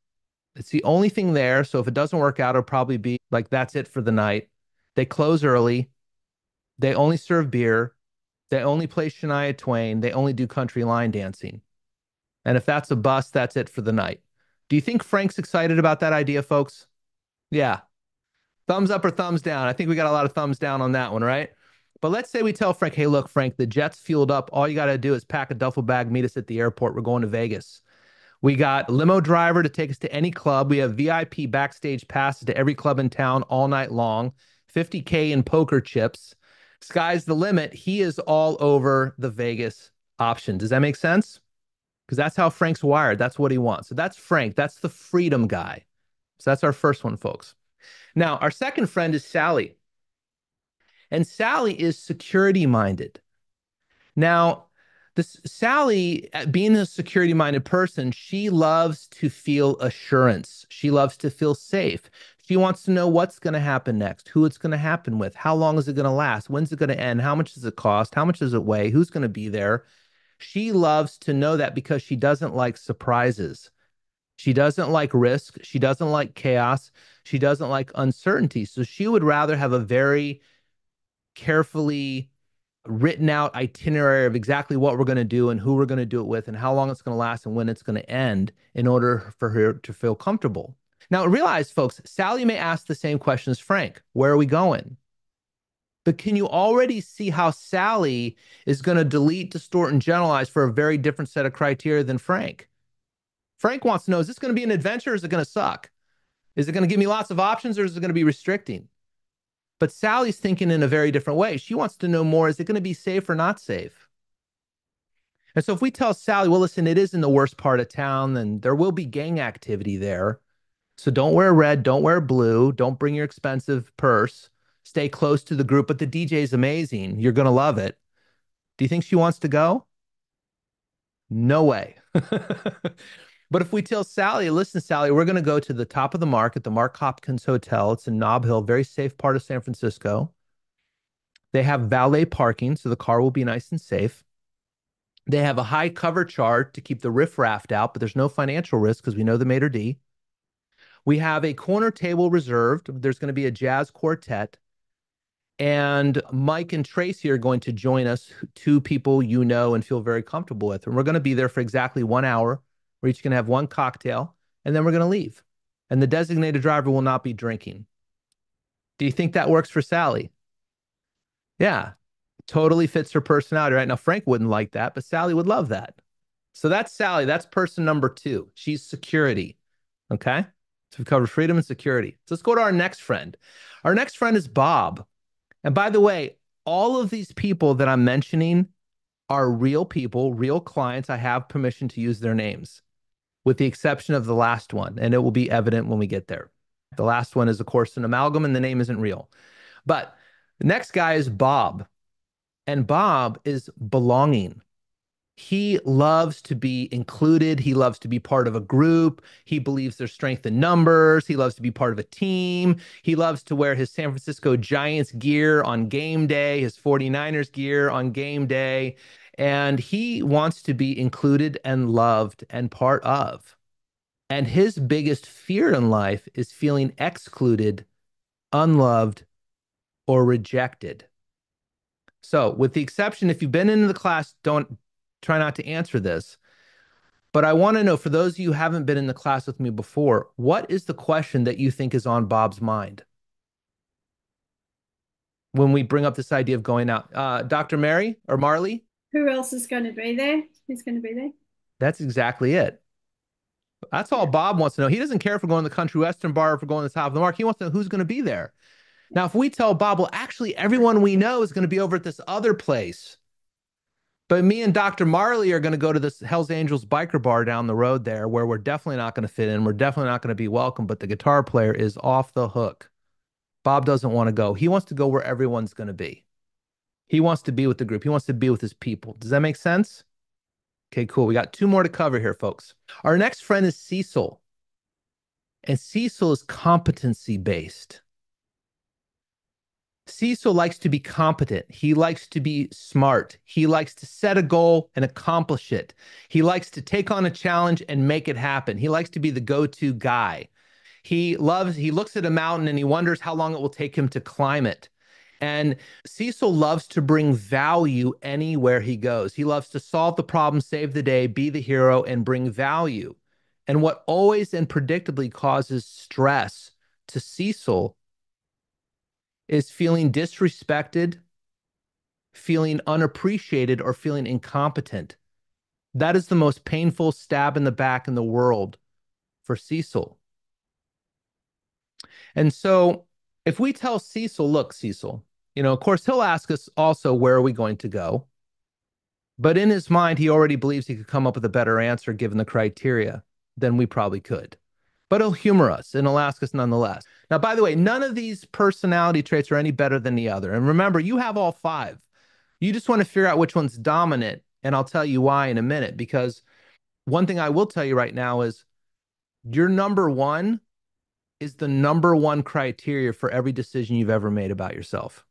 It's the only thing there. So if it doesn't work out, it'll probably be like, that's it for the night. They close early. They only serve beer. They only play Shania Twain. They only do country line dancing. And if that's a bust, that's it for the night. Do you think Frank's excited about that idea, folks? Yeah. Thumbs up or thumbs down? I think we got a lot of thumbs down on that one, right? But let's say we tell Frank, hey, look, Frank, the jet's fueled up. All you got to do is pack a duffel bag, meet us at the airport. We're going to Vegas. We got limo driver to take us to any club. We have V I P backstage passes to every club in town all night long, fifty K in poker chips. Sky's the limit. He is all over the Vegas option. Does that make sense? Because that's how Frank's wired. That's what he wants. So that's Frank. That's the freedom guy. So that's our first one, folks. Now, our second friend is Sally. And Sally is security-minded. Now, this Sally, being a security-minded person, she loves to feel assurance. She loves to feel safe. She wants to know what's going to happen next, who it's going to happen with, how long is it going to last, when's it going to end, how much does it cost, how much does it weigh, who's going to be there. She loves to know that because she doesn't like surprises. She doesn't like risk. She doesn't like chaos. She doesn't like uncertainty. So she would rather have a very carefully written out itinerary of exactly what we're going to do and who we're going to do it with and how long it's going to last and when it's going to end in order for her to feel comfortable. Now realize, folks, Sally may ask the same question as Frank. Where are we going? But can you already see how Sally is going to delete, distort, and generalize for a very different set of criteria than Frank? Frank wants to know, is this going to be an adventure or is it going to suck? Is it going to give me lots of options or is it going to be restricting? But Sally's thinking in a very different way. She wants to know more, is it going to be safe or not safe? And so if we tell Sally, well, listen, it is in the worst part of town, then there will be gang activity there. So don't wear red, don't wear blue, don't bring your expensive purse, stay close to the group, but the D J is amazing. You're going to love it. Do you think she wants to go? No way. But if we tell Sally, listen, Sally, we're going to go to the top of the market, the Mark Hopkins Hotel. It's in Nob Hill, very safe part of San Francisco. They have valet parking, so the car will be nice and safe. They have a high cover charge to keep the riffraff out, but there's no financial risk because we know the maitre d'. We have a corner table reserved. There's going to be a jazz quartet. And Mike and Tracy are going to join us, two people you know and feel very comfortable with. And we're going to be there for exactly one hour. We're each going to have one cocktail, and then we're going to leave. And the designated driver will not be drinking. Do you think that works for Sally? Yeah, totally fits her personality, right? Now, Frank wouldn't like that, but Sally would love that. So that's Sally. That's person number two. She's security, okay? So we've covered freedom and security. So let's go to our next friend. Our next friend is Bob. And by the way, all of these people that I'm mentioning are real people, real clients. I have permission to use their names, with the exception of the last one, and it will be evident when we get there. The last one is, of course, an amalgam, and the name isn't real. But the next guy is Bob, and Bob is belonging. He loves to be included. He loves to be part of a group. He believes there's strength in numbers. He loves to be part of a team. He loves to wear his San Francisco Giants gear on game day, his forty-niners gear on game day. And he wants to be included and loved and part of. And his biggest fear in life is feeling excluded, unloved, or rejected. So with the exception, if you've been in the class, don't try not to answer this, but I want to know, for those of you who haven't been in the class with me before, what is the question that you think is on Bob's mind when we bring up this idea of going out? Uh, Doctor Mary or Marley? Who else is going to be there? Who's going to be there? That's exactly it. That's all Bob wants to know. He doesn't care if we're going to the Country Western Bar or if we're going to the top of the market. He wants to know who's going to be there. Now, if we tell Bob, well, actually, everyone we know is going to be over at this other place, but me and Doctor Marley are going to go to this Hells Angels biker bar down the road there where we're definitely not going to fit in. We're definitely not going to be welcome, but the guitar player is off the hook. Bob doesn't want to go. He wants to go where everyone's going to be. He wants to be with the group. He wants to be with his people. Does that make sense? Okay, cool. We got two more to cover here, folks. Our next friend is Cecil. And Cecil is competency-based. Cecil likes to be competent. He likes to be smart. He likes to set a goal and accomplish it. He likes to take on a challenge and make it happen. He likes to be the go-to guy. He loves, he looks at a mountain and he wonders how long it will take him to climb it. And Cecil loves to bring value anywhere he goes. He loves to solve the problem, save the day, be the hero, and bring value. And what always and predictably causes stress to Cecil is feeling disrespected, feeling unappreciated, or feeling incompetent. That is the most painful stab in the back in the world for Cecil. And so if we tell Cecil, look, Cecil, you know, of course, he'll ask us also, where are we going to go? But in his mind, he already believes he could come up with a better answer given the criteria than we probably could. But he'll humor us and he'll ask us nonetheless. Now, by the way, none of these personality traits are any better than the other. And remember, you have all five. You just want to figure out which one's dominant. And I'll tell you why in a minute, because one thing I will tell you right now is your number one is the number one criteria for every decision you've ever made about yourself.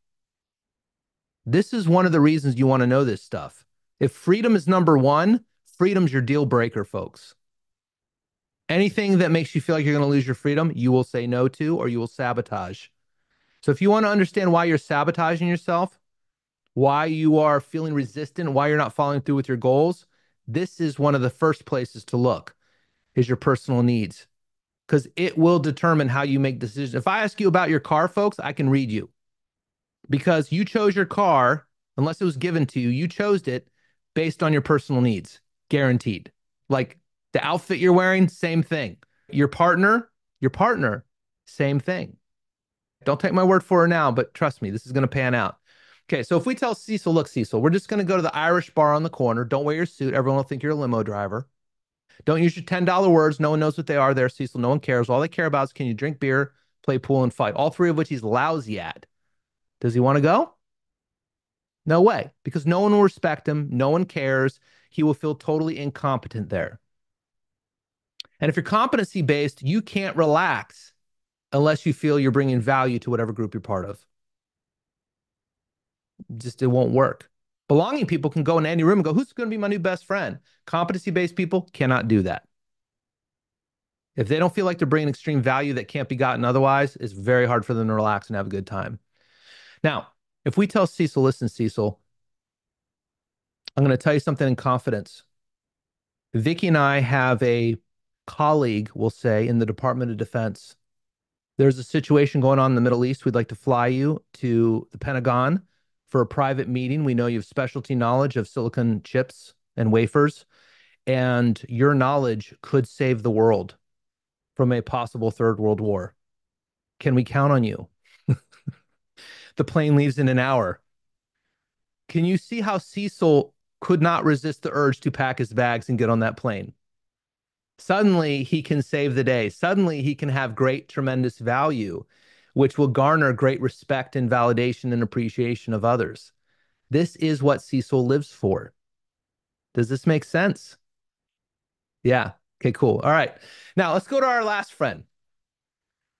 This is one of the reasons you want to know this stuff. If freedom is number one, freedom's your deal breaker, folks. Anything that makes you feel like you're going to lose your freedom, you will say no to, or you will sabotage. So if you want to understand why you're sabotaging yourself, why you are feeling resistant, why you're not following through with your goals, this is one of the first places to look, is your personal needs, because it will determine how you make decisions. If I ask you about your car, folks, I can read you, because you chose your car, unless it was given to you, you chose it based on your personal needs, guaranteed. Like, the outfit you're wearing, same thing. Your partner, your partner, same thing. Don't take my word for it now, but trust me, this is going to pan out. Okay, so if we tell Cecil, look, Cecil, we're just going to go to the Irish bar on the corner. Don't wear your suit. Everyone will think you're a limo driver. Don't use your ten dollar words. No one knows what they are there, Cecil. No one cares. All they care about is, can you drink beer, play pool, and fight? All three of which he's lousy at. Does he want to go? No way, because no one will respect him. No one cares. he will feel totally incompetent there. And if you're competency-based, you can't relax unless you feel you're bringing value to whatever group you're part of. Just, it won't work. Belonging people can go in any room and go, who's going to be my new best friend? Competency-based people cannot do that. If they don't feel like they're bringing extreme value that can't be gotten otherwise, it's very hard for them to relax and have a good time. Now, if we tell Cecil, listen, Cecil, I'm going to tell you something in confidence. Vicky and I have a colleague, we'll say, in the Department of Defense. There's a situation going on in the Middle East. We'd like to fly you to the Pentagon for a private meeting. We know you have specialty knowledge of silicon chips and wafers, and your knowledge could save the world from a possible third world war. Can we count on you? The plane leaves in an hour. Can you see how Cecil could not resist the urge to pack his bags and get on that plane? Suddenly he can save the day. Suddenly he can have great, tremendous value, which will garner great respect and validation and appreciation of others. This is what Cecil lives for. Does this make sense? Yeah. Okay, cool. All right. Now let's go to our last friend.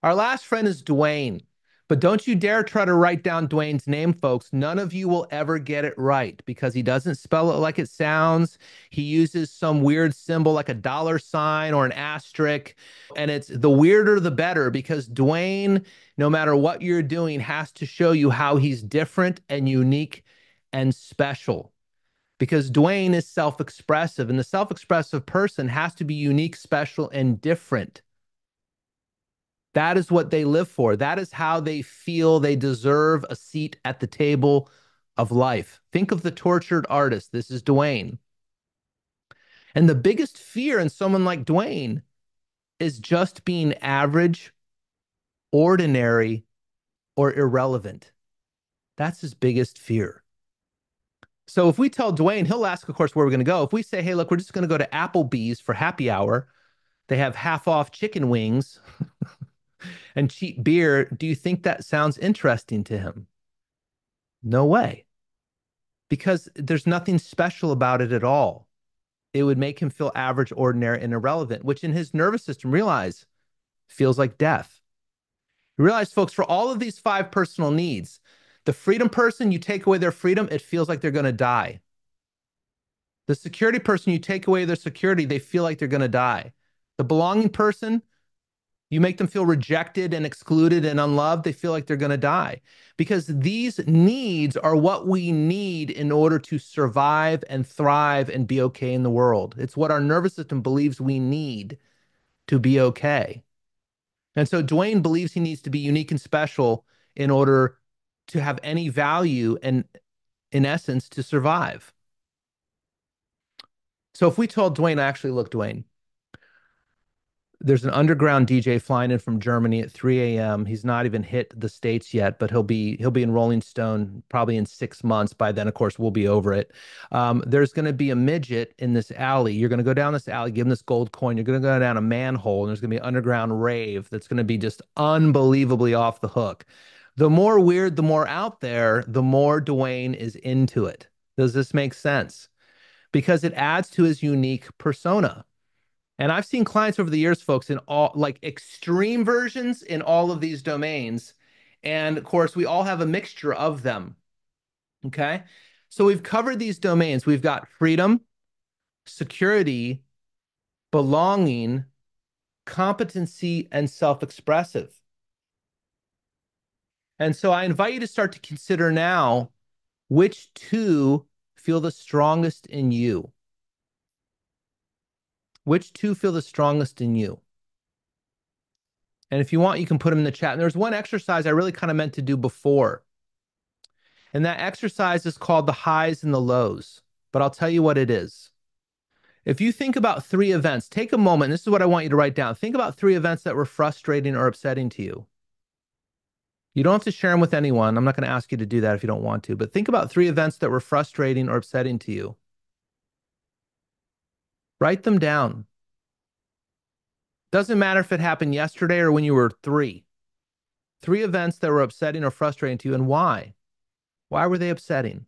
Our last friend is Dwayne. But don't you dare try to write down Dwayne's name, folks. None of you will ever get it right because he doesn't spell it like it sounds. He uses some weird symbol like a dollar sign or an asterisk. And it's the weirder, the better, because Dwayne, no matter what you're doing, has to show you how he's different and unique and special. Because Dwayne is self-expressive, and the self-expressive person has to be unique, special, and different. That is what they live for. That is how they feel they deserve a seat at the table of life. Think of the tortured artist. This is Dwayne. And the biggest fear in someone like Dwayne is just being average, ordinary, or irrelevant. That's his biggest fear. So if we tell Dwayne, he'll ask, of course, where we're going to go. If we say, hey, look, we're just going to go to Applebee's for happy hour. They have half-off chicken wings and cheap beer. Do you think that sounds interesting to him? No way. Because there's nothing special about it at all. It would make him feel average, ordinary, and irrelevant, which in his nervous system, realize, feels like death. You realize, folks, for all of these five personal needs, the freedom person, you take away their freedom, it feels like they're going to die. The security person, you take away their security, they feel like they're going to die. The belonging person, you make them feel rejected and excluded and unloved, they feel like they're going to die. Because these needs are what we need in order to survive and thrive and be okay in the world. It's what our nervous system believes we need to be okay. And so Dwayne believes he needs to be unique and special in order to have any value and, in essence, to survive. So if we told Dwayne, actually, look, Dwayne, there's an underground D J flying in from Germany at three A M He's not even hit the States yet, but he'll be he'll be in Rolling Stone probably in six months. By then, of course, we'll be over it. Um, there's going to be a midget in this alley. You're going to go down this alley, give him this gold coin. You're going to go down a manhole, and there's going to be an underground rave that's going to be just unbelievably off the hook. The more weird, the more out there, the more Dwayne is into it. Does this make sense? Because it adds to his unique persona. And I've seen clients over the years, folks, in all like extreme versions in all of these domains. And of course, we all have a mixture of them. Okay. So we've covered these domains. We've got freedom, security, belonging, competency, and self-expressive. And so I invite you to start to consider now which two feel the strongest in you. Which two feel the strongest in you? And if you want, you can put them in the chat. And there's one exercise I really kind of meant to do before. And that exercise is called the highs and the lows. But I'll tell you what it is. If you think about three events, take a moment. This is what I want you to write down. Think about three events that were frustrating or upsetting to you. You don't have to share them with anyone. I'm not going to ask you to do that if you don't want to. But think about three events that were frustrating or upsetting to you. Write them down. Doesn't matter if it happened yesterday or when you were three. Three events that were upsetting or frustrating to you, and why? Why were they upsetting?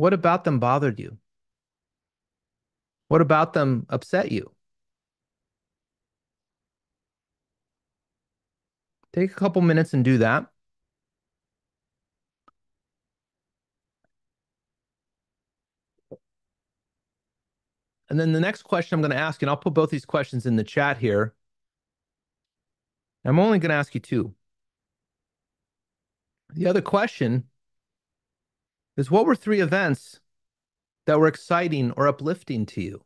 What about them bothered you? What about them upset you? Take a couple minutes and do that. And then the next question I'm going to ask, and I'll put both these questions in the chat here. I'm only going to ask you two. The other question is, what were three events that were exciting or uplifting to you?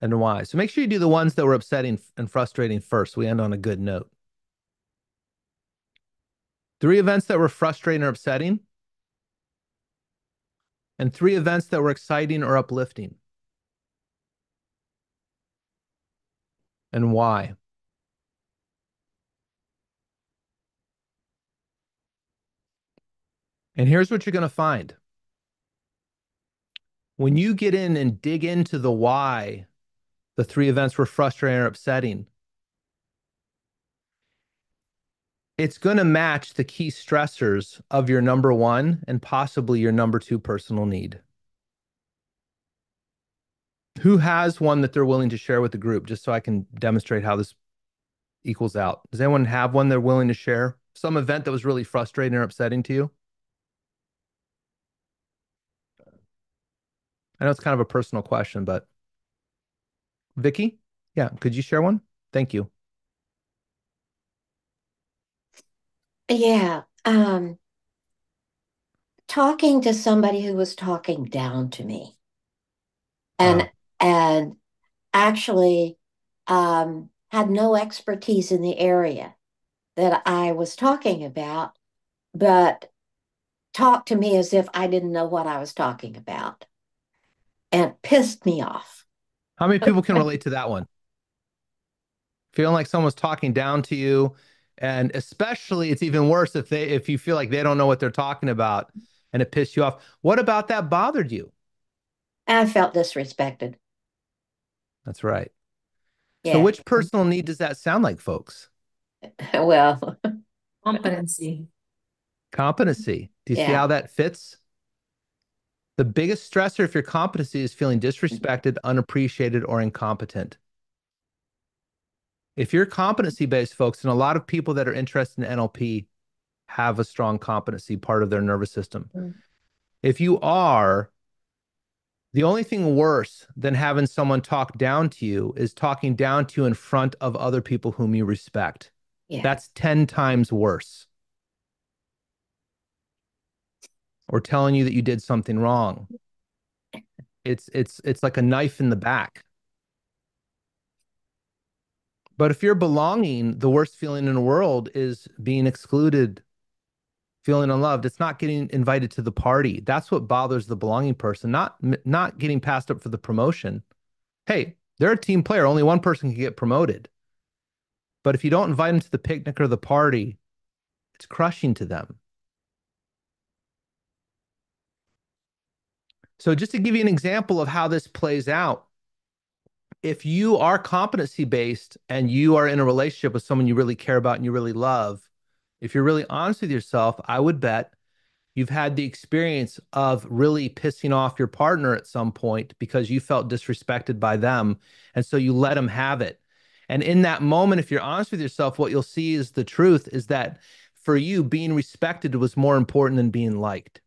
And why? So make sure you do the ones that were upsetting and frustrating first. We end on a good note. Three events that were frustrating or upsetting. And three events that were exciting or uplifting. And why? And here's what you're going to find. When you get in and dig into the why the three events were frustrating or upsetting, it's going to match the key stressors of your number one and possibly your number two personal need. Who has one that they're willing to share with the group, just so I can demonstrate how this equals out? Does anyone have one they're willing to share? Some event that was really frustrating or upsetting to you? I know it's kind of a personal question, but Vicky, yeah, could you share one? Thank you. Yeah, um, talking to somebody who was talking down to me, and wow. and actually um, had no expertise in the area that I was talking about, but talked to me as if I didn't know what I was talking about. And pissed me off. How many people can relate to that one? Feeling like someone's talking down to you, and especially it's even worse if they if you feel like they don't know what they're talking about and it pissed you off. What about that bothered you? I felt disrespected. That's right. Yeah. So which personal need does that sound like, folks? Well, competency. Competency. Do you yeah. see how that fits? The biggest stressor if your competency is feeling disrespected, unappreciated, or incompetent. If you're competency-based, folks, and a lot of people that are interested in N L P have a strong competency part of their nervous system. Mm. If you are, the only thing worse than having someone talk down to you is talking down to you in front of other people whom you respect. Yeah. That's ten times worse. Or telling you that you did something wrong. It's, it's, it's like a knife in the back. But if you're belonging, the worst feeling in the world is being excluded, feeling unloved. It's not getting invited to the party. That's what bothers the belonging person, not, not getting passed up for the promotion. Hey, they're a team player. Only one person can get promoted. But if you don't invite them to the picnic or the party, it's crushing to them. So just to give you an example of how this plays out, if you are competency-based and you are in a relationship with someone you really care about and you really love, if you're really honest with yourself, I would bet you've had the experience of really pissing off your partner at some point because you felt disrespected by them, and so you let them have it. And in that moment, if you're honest with yourself, what you'll see is the truth is that for you, being respected was more important than being liked.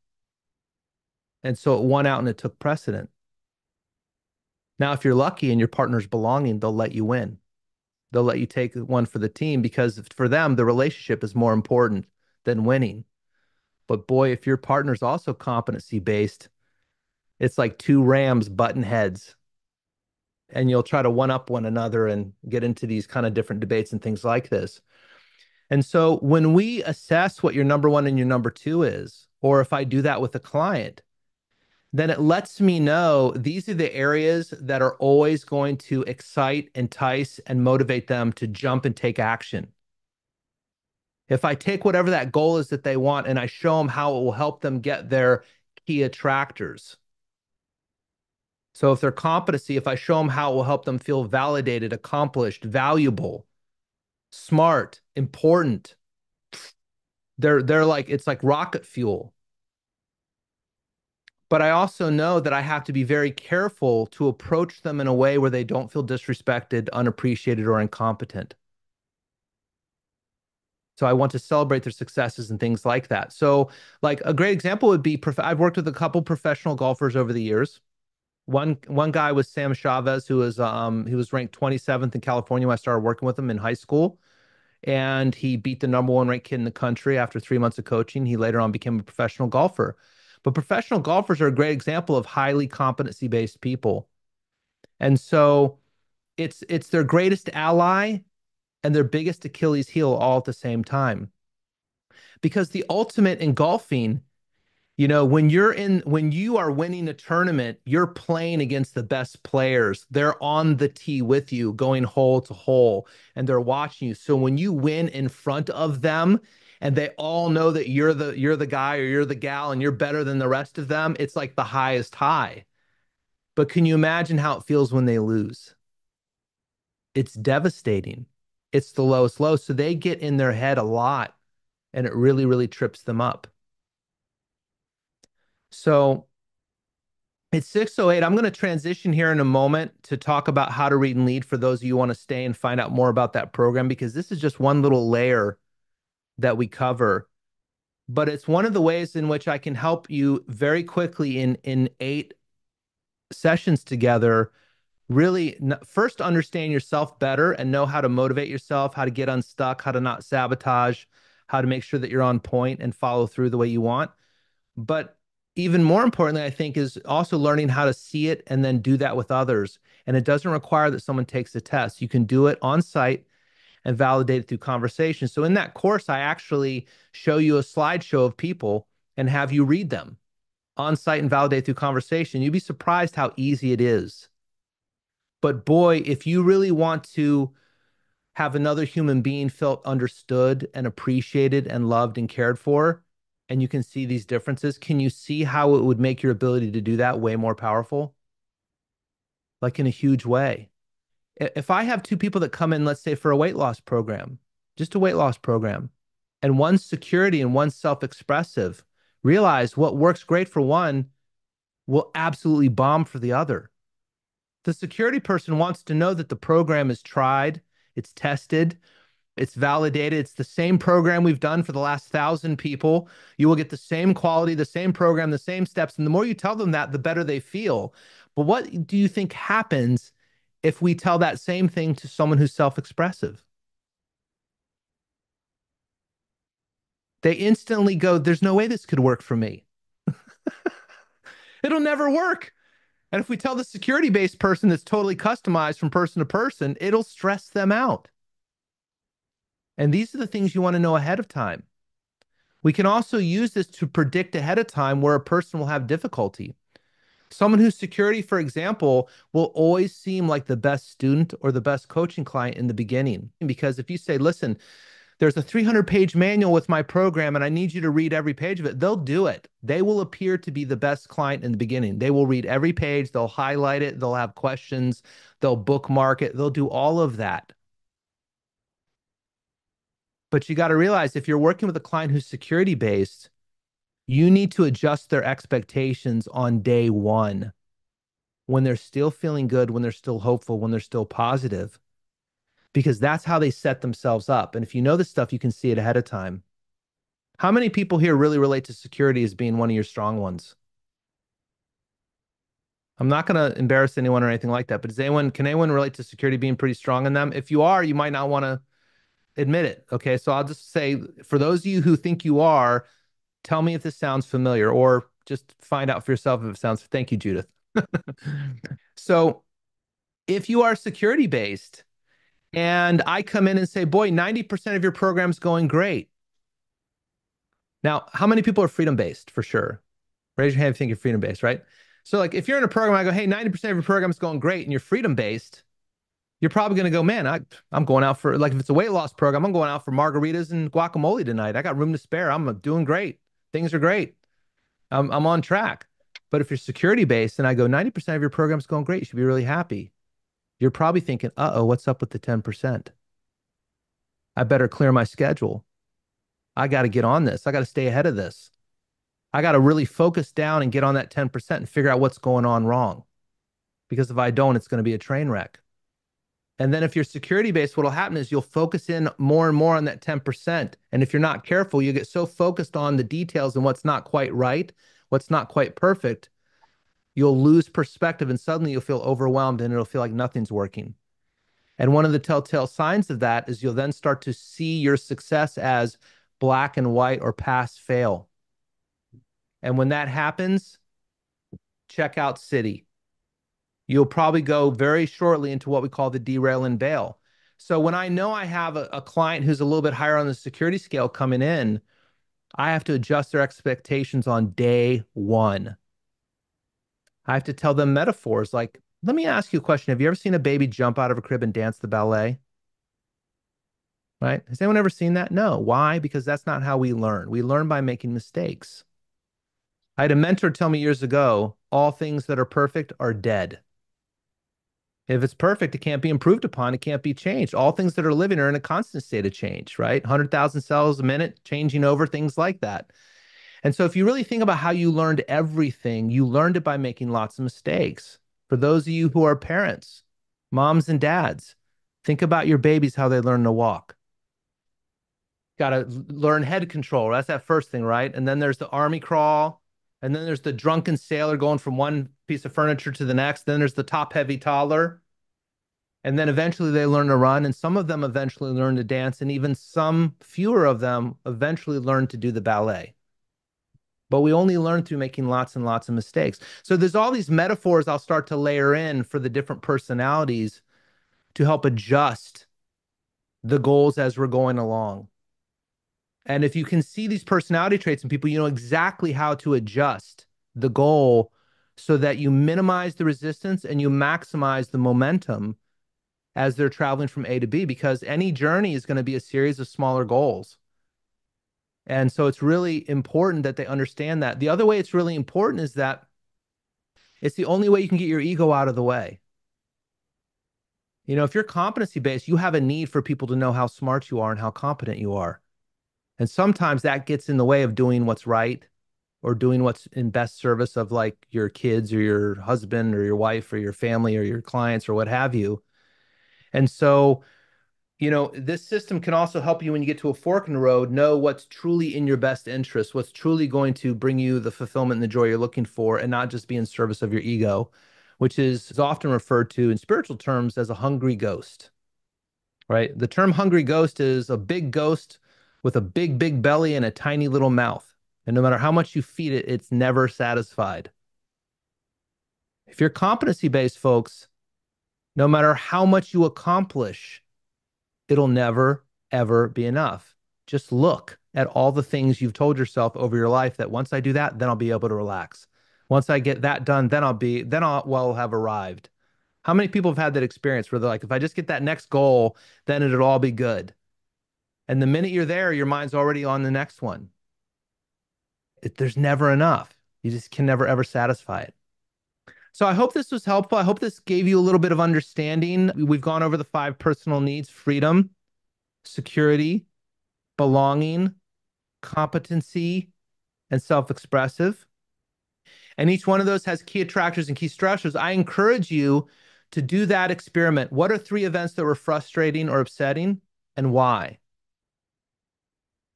And so it won out and it took precedent. Now, if you're lucky and your partner's belonging, they'll let you win. They'll let you take one for the team because for them, the relationship is more important than winning. But boy, if your partner's also competency-based, it's like two rams butting heads. And you'll try to one-up one another and get into these kind of different debates and things like this. And so when we assess what your number one and your number two is, or if I do that with a client, then it lets me know these are the areas that are always going to excite, entice, and motivate them to jump and take action. If I take whatever that goal is that they want and I show them how it will help them get their key attractors. So if their competency, if I show them how it will help them feel validated, accomplished, valuable, smart, important, they're, they're like, it's like rocket fuel. But I also know that I have to be very careful to approach them in a way where they don't feel disrespected, unappreciated, or incompetent. So I want to celebrate their successes and things like that. So like a great example would be, I've worked with a couple professional golfers over the years. One, one guy was Sam Chavez, who was, um, he was ranked twenty-seventh in California when I started working with him in high school. And he beat the number one ranked kid in the country after three months of coaching. He later on became a professional golfer. But professional golfers are a great example of highly competency-based people. And so it's, it's their greatest ally and their biggest Achilles heel all at the same time. Because the ultimate in golfing, you know, when you're in, when you are winning a tournament, you're playing against the best players. They're on the tee with you, going hole to hole, and they're watching you. So when you win in front of them, and they all know that you're the, you're the guy or you're the gal, and you're better than the rest of them, it's like the highest high. But can you imagine how it feels when they lose? It's devastating. It's the lowest low. So they get in their head a lot, and it really, really trips them up. So it's six oh eight. I'm going to transition here in a moment to talk about how to read and lead for those of you who want to stay and find out more about that program, because this is just one little layer that we cover. But it's one of the ways in which I can help you very quickly in, in eight sessions together. Really, first, understand yourself better and know how to motivate yourself, how to get unstuck, how to not sabotage, how to make sure that you're on point and follow through the way you want. But even more importantly, I think, is also learning how to see it and then do that with others. And it doesn't require that someone takes a test. You can do it on site and validate it through conversation. So in that course, I actually show you a slideshow of people and have you read them on site and validate through conversation. You'd be surprised how easy it is. But boy, if you really want to have another human being felt understood and appreciated and loved and cared for, and you can see these differences, can you see how it would make your ability to do that way more powerful? Like in a huge way. If I have two people that come in, let's say for a weight loss program, just a weight loss program, and one's security and one's self-expressive, realize what works great for one will absolutely bomb for the other. The security person wants to know that the program is tried, it's tested, it's validated. It's the same program we've done for the last thousand people. You will get the same quality, the same program, the same steps. And the more you tell them that, the better they feel. But what do you think happens if we tell that same thing to someone who's self-expressive? They instantly go, there's no way this could work for me. It'll never work. And if we tell the security-based person that's totally customized from person to person, it'll stress them out. And these are the things you want to know ahead of time. We can also use this to predict ahead of time where a person will have difficulty. Someone whose security, for example, will always seem like the best student or the best coaching client in the beginning. Because if you say, listen, there's a three hundred page manual with my program and I need you to read every page of it, they'll do it. They will appear to be the best client in the beginning. They will read every page. They'll highlight it. They'll have questions. They'll bookmark it. They'll do all of that. But you got to realize if you're working with a client who's security-based, you need to adjust their expectations on day one when they're still feeling good, when they're still hopeful, when they're still positive. Because that's how they set themselves up. And if you know this stuff, you can see it ahead of time. How many people here really relate to security as being one of your strong ones? I'm not going to embarrass anyone or anything like that, but does anyone, can anyone relate to security being pretty strong in them? If you are, you might not want to admit it. Okay, so I'll just say, for those of you who think you are, tell me if this sounds familiar or just find out for yourself if it sounds, thank you, Judith. So if you are security-based, and I come in and say, boy, ninety percent of your program's going great. Now, how many people are freedom-based for sure? Raise your hand if you think you're freedom-based, right? So like if you're in a program, I go, hey, ninety percent of your program's going great and you're freedom-based, you're probably going to go, man, I, I'm going out for, like if it's a weight loss program, I'm going out for margaritas and guacamole tonight. I got room to spare. I'm doing great. Things are great. I'm, I'm on track. But if you're security-based and I go, ninety percent of your program's going great, you should be really happy. You're probably thinking, uh-oh, what's up with the ten percent? I better clear my schedule. I got to get on this. I got to stay ahead of this. I got to really focus down and get on that ten percent and figure out what's going on wrong. Because if I don't, it's going to be a train wreck. And then if you're security-based, what'll happen is you'll focus in more and more on that ten percent. And if you're not careful, you get so focused on the details and what's not quite right, what's not quite perfect, you'll lose perspective and suddenly you'll feel overwhelmed and it'll feel like nothing's working. And one of the telltale signs of that is you'll then start to see your success as black and white or pass fail. And when that happens, check out city. You'll probably go very shortly into what we call the derail and bail. So when I know I have a, a client who's a little bit higher on the security scale coming in, I have to adjust their expectations on day one. I have to tell them metaphors like, let me ask you a question. Have you ever seen a baby jump out of a crib and dance the ballet? Right? Has anyone ever seen that? No. Why? Because that's not how we learn. We learn by making mistakes. I had a mentor tell me years ago, all things that are perfect are dead. If it's perfect, it can't be improved upon. It can't be changed. All things that are living are in a constant state of change, right? one hundred thousand cells a minute, changing over, things like that. And so if you really think about how you learned everything, you learned it by making lots of mistakes. For those of you who are parents, moms and dads, think about your babies, how they learn to walk. Got to learn head control. That's that first thing, right? And then there's the army crawl. And then there's the drunken sailor going from one piece of furniture to the next. Then there's the top-heavy toddler. And then eventually they learn to run. And some of them eventually learn to dance. And even some fewer of them eventually learn to do the ballet. But we only learn through making lots and lots of mistakes. So there's all these metaphors I'll start to layer in for the different personalities to help adjust the goals as we're going along. And if you can see these personality traits in people, you know exactly how to adjust the goal so that you minimize the resistance and you maximize the momentum as they're traveling from A to B, because any journey is going to be a series of smaller goals. And so it's really important that they understand that. The other way it's really important is that it's the only way you can get your ego out of the way. You know, if you're competency-based, you have a need for people to know how smart you are and how competent you are. And sometimes that gets in the way of doing what's right or doing what's in best service of like your kids or your husband or your wife or your family or your clients or what have you. And so, you know, this system can also help you when you get to a fork in the road, know what's truly in your best interest, what's truly going to bring you the fulfillment and the joy you're looking for, and not just be in service of your ego, which is, is often referred to in spiritual terms as a hungry ghost, right? The term hungry ghost is a big ghost with a big, big belly and a tiny little mouth. And no matter how much you feed it, it's never satisfied. If you're competency-based, folks, no matter how much you accomplish, it'll never, ever be enough. Just look at all the things you've told yourself over your life that once I do that, then I'll be able to relax. Once I get that done, then I'll be, then I'll well have arrived. How many people have had that experience where they're like, if I just get that next goal, then it'll all be good. And the minute you're there, your mind's already on the next one. It, there's never enough. You just can never, ever satisfy it. So I hope this was helpful. I hope this gave you a little bit of understanding. We've gone over the five personal needs: freedom, security, belonging, competency, and self-expressive. And each one of those has key attractors and key stressors. I encourage you to do that experiment. What are three events that were frustrating or upsetting and why?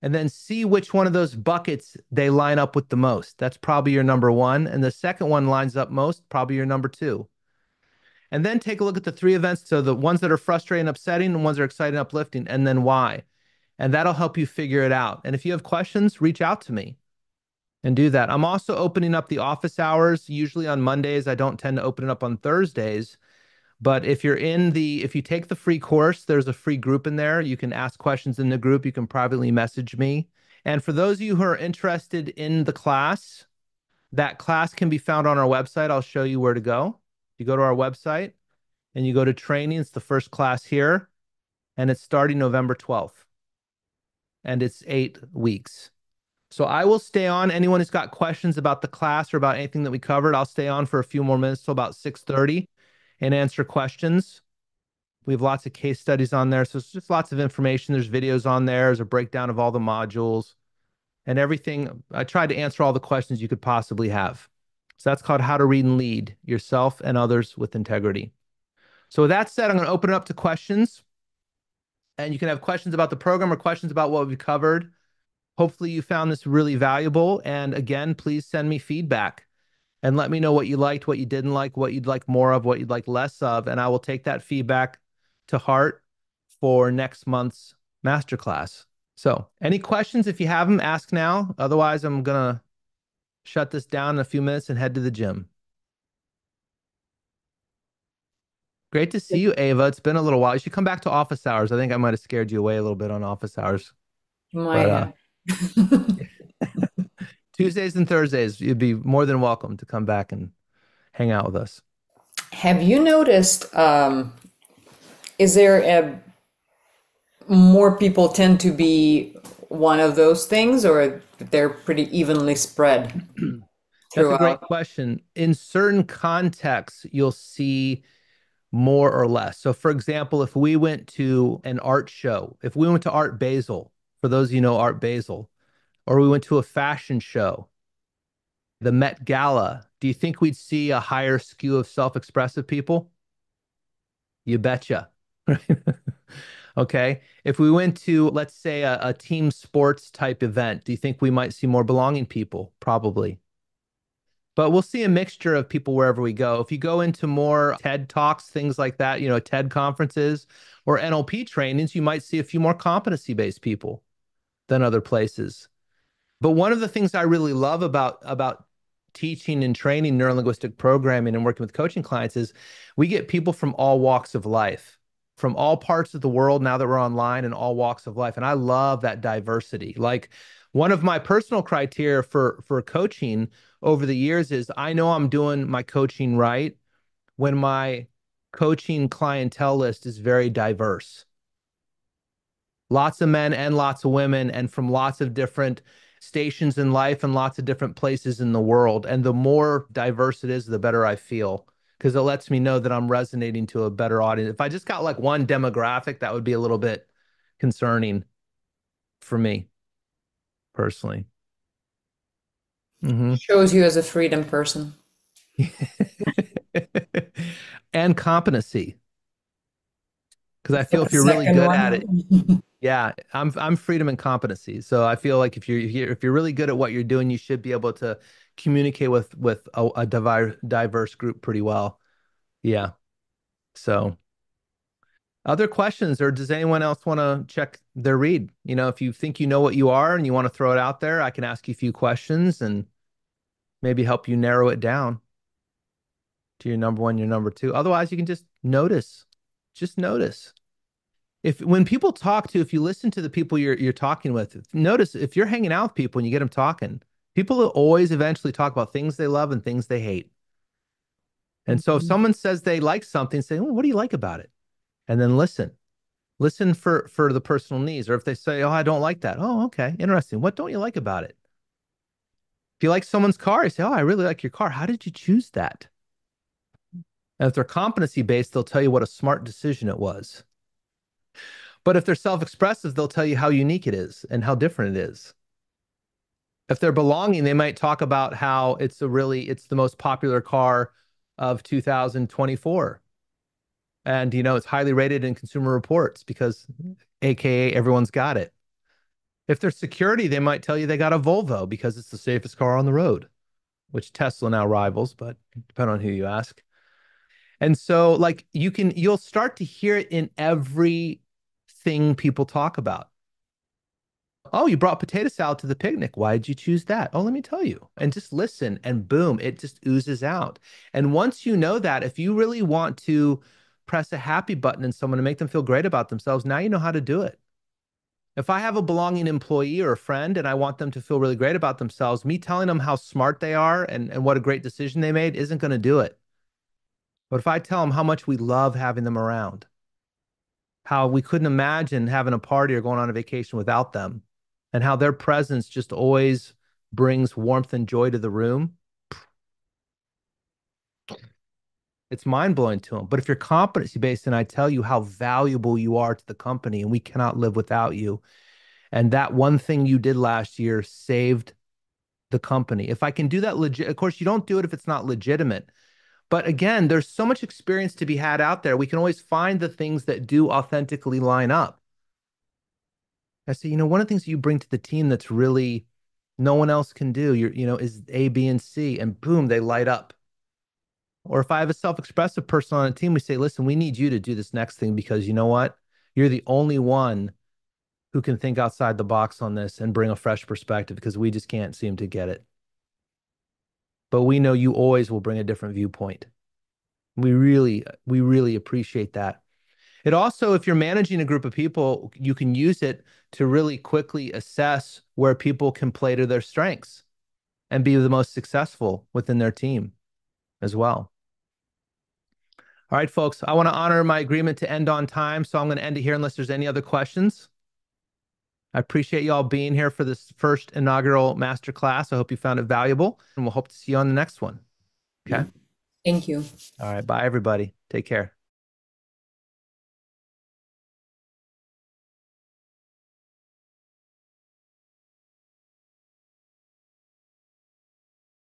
And then see which one of those buckets they line up with the most. That's probably your number one. And the second one lines up most, probably your number two. And then take a look at the three events. So the ones that are frustrating, upsetting, and ones that are exciting, uplifting, and then why. And that'll help you figure it out. And if you have questions, reach out to me and do that. I'm also opening up the office hours, usually on Mondays. I don't tend to open it up on Thursdays. But if you're in the, if you take the free course, there's a free group in there. You can ask questions in the group. You can privately message me. And for those of you who are interested in the class, that class can be found on our website. I'll show you where to go. You go to our website and you go to training. It's the first class here. And it's starting November twelfth. And it's eight weeks. So I will stay on. Anyone who's got questions about the class or about anything that we covered, I'll stay on for a few more minutes till about six thirty. And answer questions. We have lots of case studies on there. So it's just lots of information. There's videos on there. There's a breakdown of all the modules. and everything. I tried to answer all the questions you could possibly have. So that's called How to Read and Lead Yourself and Others with Integrity. So with that said, I'm going to open it up to questions. And you can have questions about the program or questions about what we've covered. Hopefully you found this really valuable. And again, please send me feedback and let me know what you liked, what you didn't like, what you'd like more of, what you'd like less of. And I will take that feedback to heart for next month's masterclass. So any questions, if you have them, ask now. Otherwise, I'm going to shut this down in a few minutes and head to the gym. Great to see you, Ava. It's been a little while. You should come back to office hours. I think I might have scared you away a little bit on office hours. But, uh, Tuesdays and Thursdays, you'd be more than welcome to come back and hang out with us. Have you noticed, um, is there a, more people tend to be one of those things, or they're pretty evenly spread throughout? That's a great question. In certain contexts, you'll see more or less. So for example, if we went to an art show, if we went to Art Basel, for those of you who know Art Basel, or we went to a fashion show, the Met Gala, do you think we'd see a higher skew of self-expressive people? You betcha, right? Okay. If we went to, let's say, a, a team sports type event, do you think we might see more belonging people? Probably. But we'll see a mixture of people wherever we go. If you go into more TED Talks, things like that, you know, TED conferences or N L P trainings, you might see a few more competency-based people than other places. But one of the things I really love about, about teaching and training neurolinguistic programming and working with coaching clients is we get people from all walks of life, from all parts of the world now that we're online, and all walks of life. And I love that diversity. Like, one of my personal criteria for, for coaching over the years is I know I'm doing my coaching right when my coaching clientele list is very diverse. Lots of men and lots of women, and from lots of different stations in life and lots of different places in the world. And the more diverse it is, the better I feel, because it lets me know that I'm resonating to a better audience. If I just got like one demographic, that would be a little bit concerning for me personally. Mm-hmm. Shows you as a freedom person. And competency. Because I feel That's if you're really good one. at it, yeah, I'm I'm freedom and competency. So I feel like if you're if you're really good at what you're doing, you should be able to communicate with with a, a diverse group pretty well. Yeah. So, other questions, or does anyone else want to check their read? You know, if you think you know what you are and you want to throw it out there, I can ask you a few questions and maybe help you narrow it down to your number one, your number two. Otherwise, you can just notice, just notice. If when people talk to, if you listen to the people you're you're talking with, notice if you're hanging out with people and you get them talking, people will always eventually talk about things they love and things they hate. And so if someone says they like something, say, well, what do you like about it? And then listen, listen for, for the personal needs. Or if they say, oh, I don't like that. Oh, okay. Interesting. What don't you like about it? If you like someone's car, you say, oh, I really like your car. How did you choose that? And if they're competency-based, they'll tell you what a smart decision it was. But if they're self-expressive, they'll tell you how unique it is and how different it is. If they're belonging, they might talk about how it's a really, it's the most popular car of two thousand twenty-four. And, you know, it's highly rated in Consumer Reports because, A K A, everyone's got it. If there's security, they might tell you they got a Volvo because it's the safest car on the road, which Tesla now rivals, but depending on who you ask. And so, like, you can, you'll start to hear it in everything people talk about. Oh, you brought potato salad to the picnic. Why did you choose that? Oh, let me tell you. And just listen, and boom, it just oozes out. And once you know that, if you really want to press a happy button in someone to make them feel great about themselves, now you know how to do it. If I have a belonging employee or a friend and I want them to feel really great about themselves, me telling them how smart they are and, and what a great decision they made isn't going to do it. But if I tell them how much we love having them around, how we couldn't imagine having a party or going on a vacation without them, and how their presence just always brings warmth and joy to the room, it's mind-blowing to them. But if you're competency-based and I tell you how valuable you are to the company and we cannot live without you, And that one thing you did last year saved the company. If I can do that legit, of course, you don't do it if it's not legitimate. But again, there's so much experience to be had out there. We can always find the things that do authentically line up. I say, you know, one of the things you bring to the team that's really no one else can do, you're, you know, is A, B, and C, and boom, they light up. Or if I have a self-expressive person on a team, we say, listen, we need you to do this next thing because you know what? You're the only one who can think outside the box on this and bring a fresh perspective because we just can't seem to get it. But we know you always will bring a different viewpoint. We really, we really appreciate that. It also, if you're managing a group of people, you can use it to really quickly assess where people can play to their strengths and be the most successful within their team as well. All right, folks, I want to honor my agreement to end on time, so I'm going to end it here unless there's any other questions. I appreciate y'all being here for this first inaugural masterclass. I hope you found it valuable, and we'll hope to see you on the next one. Okay? Thank you. All right, bye, everybody. Take care.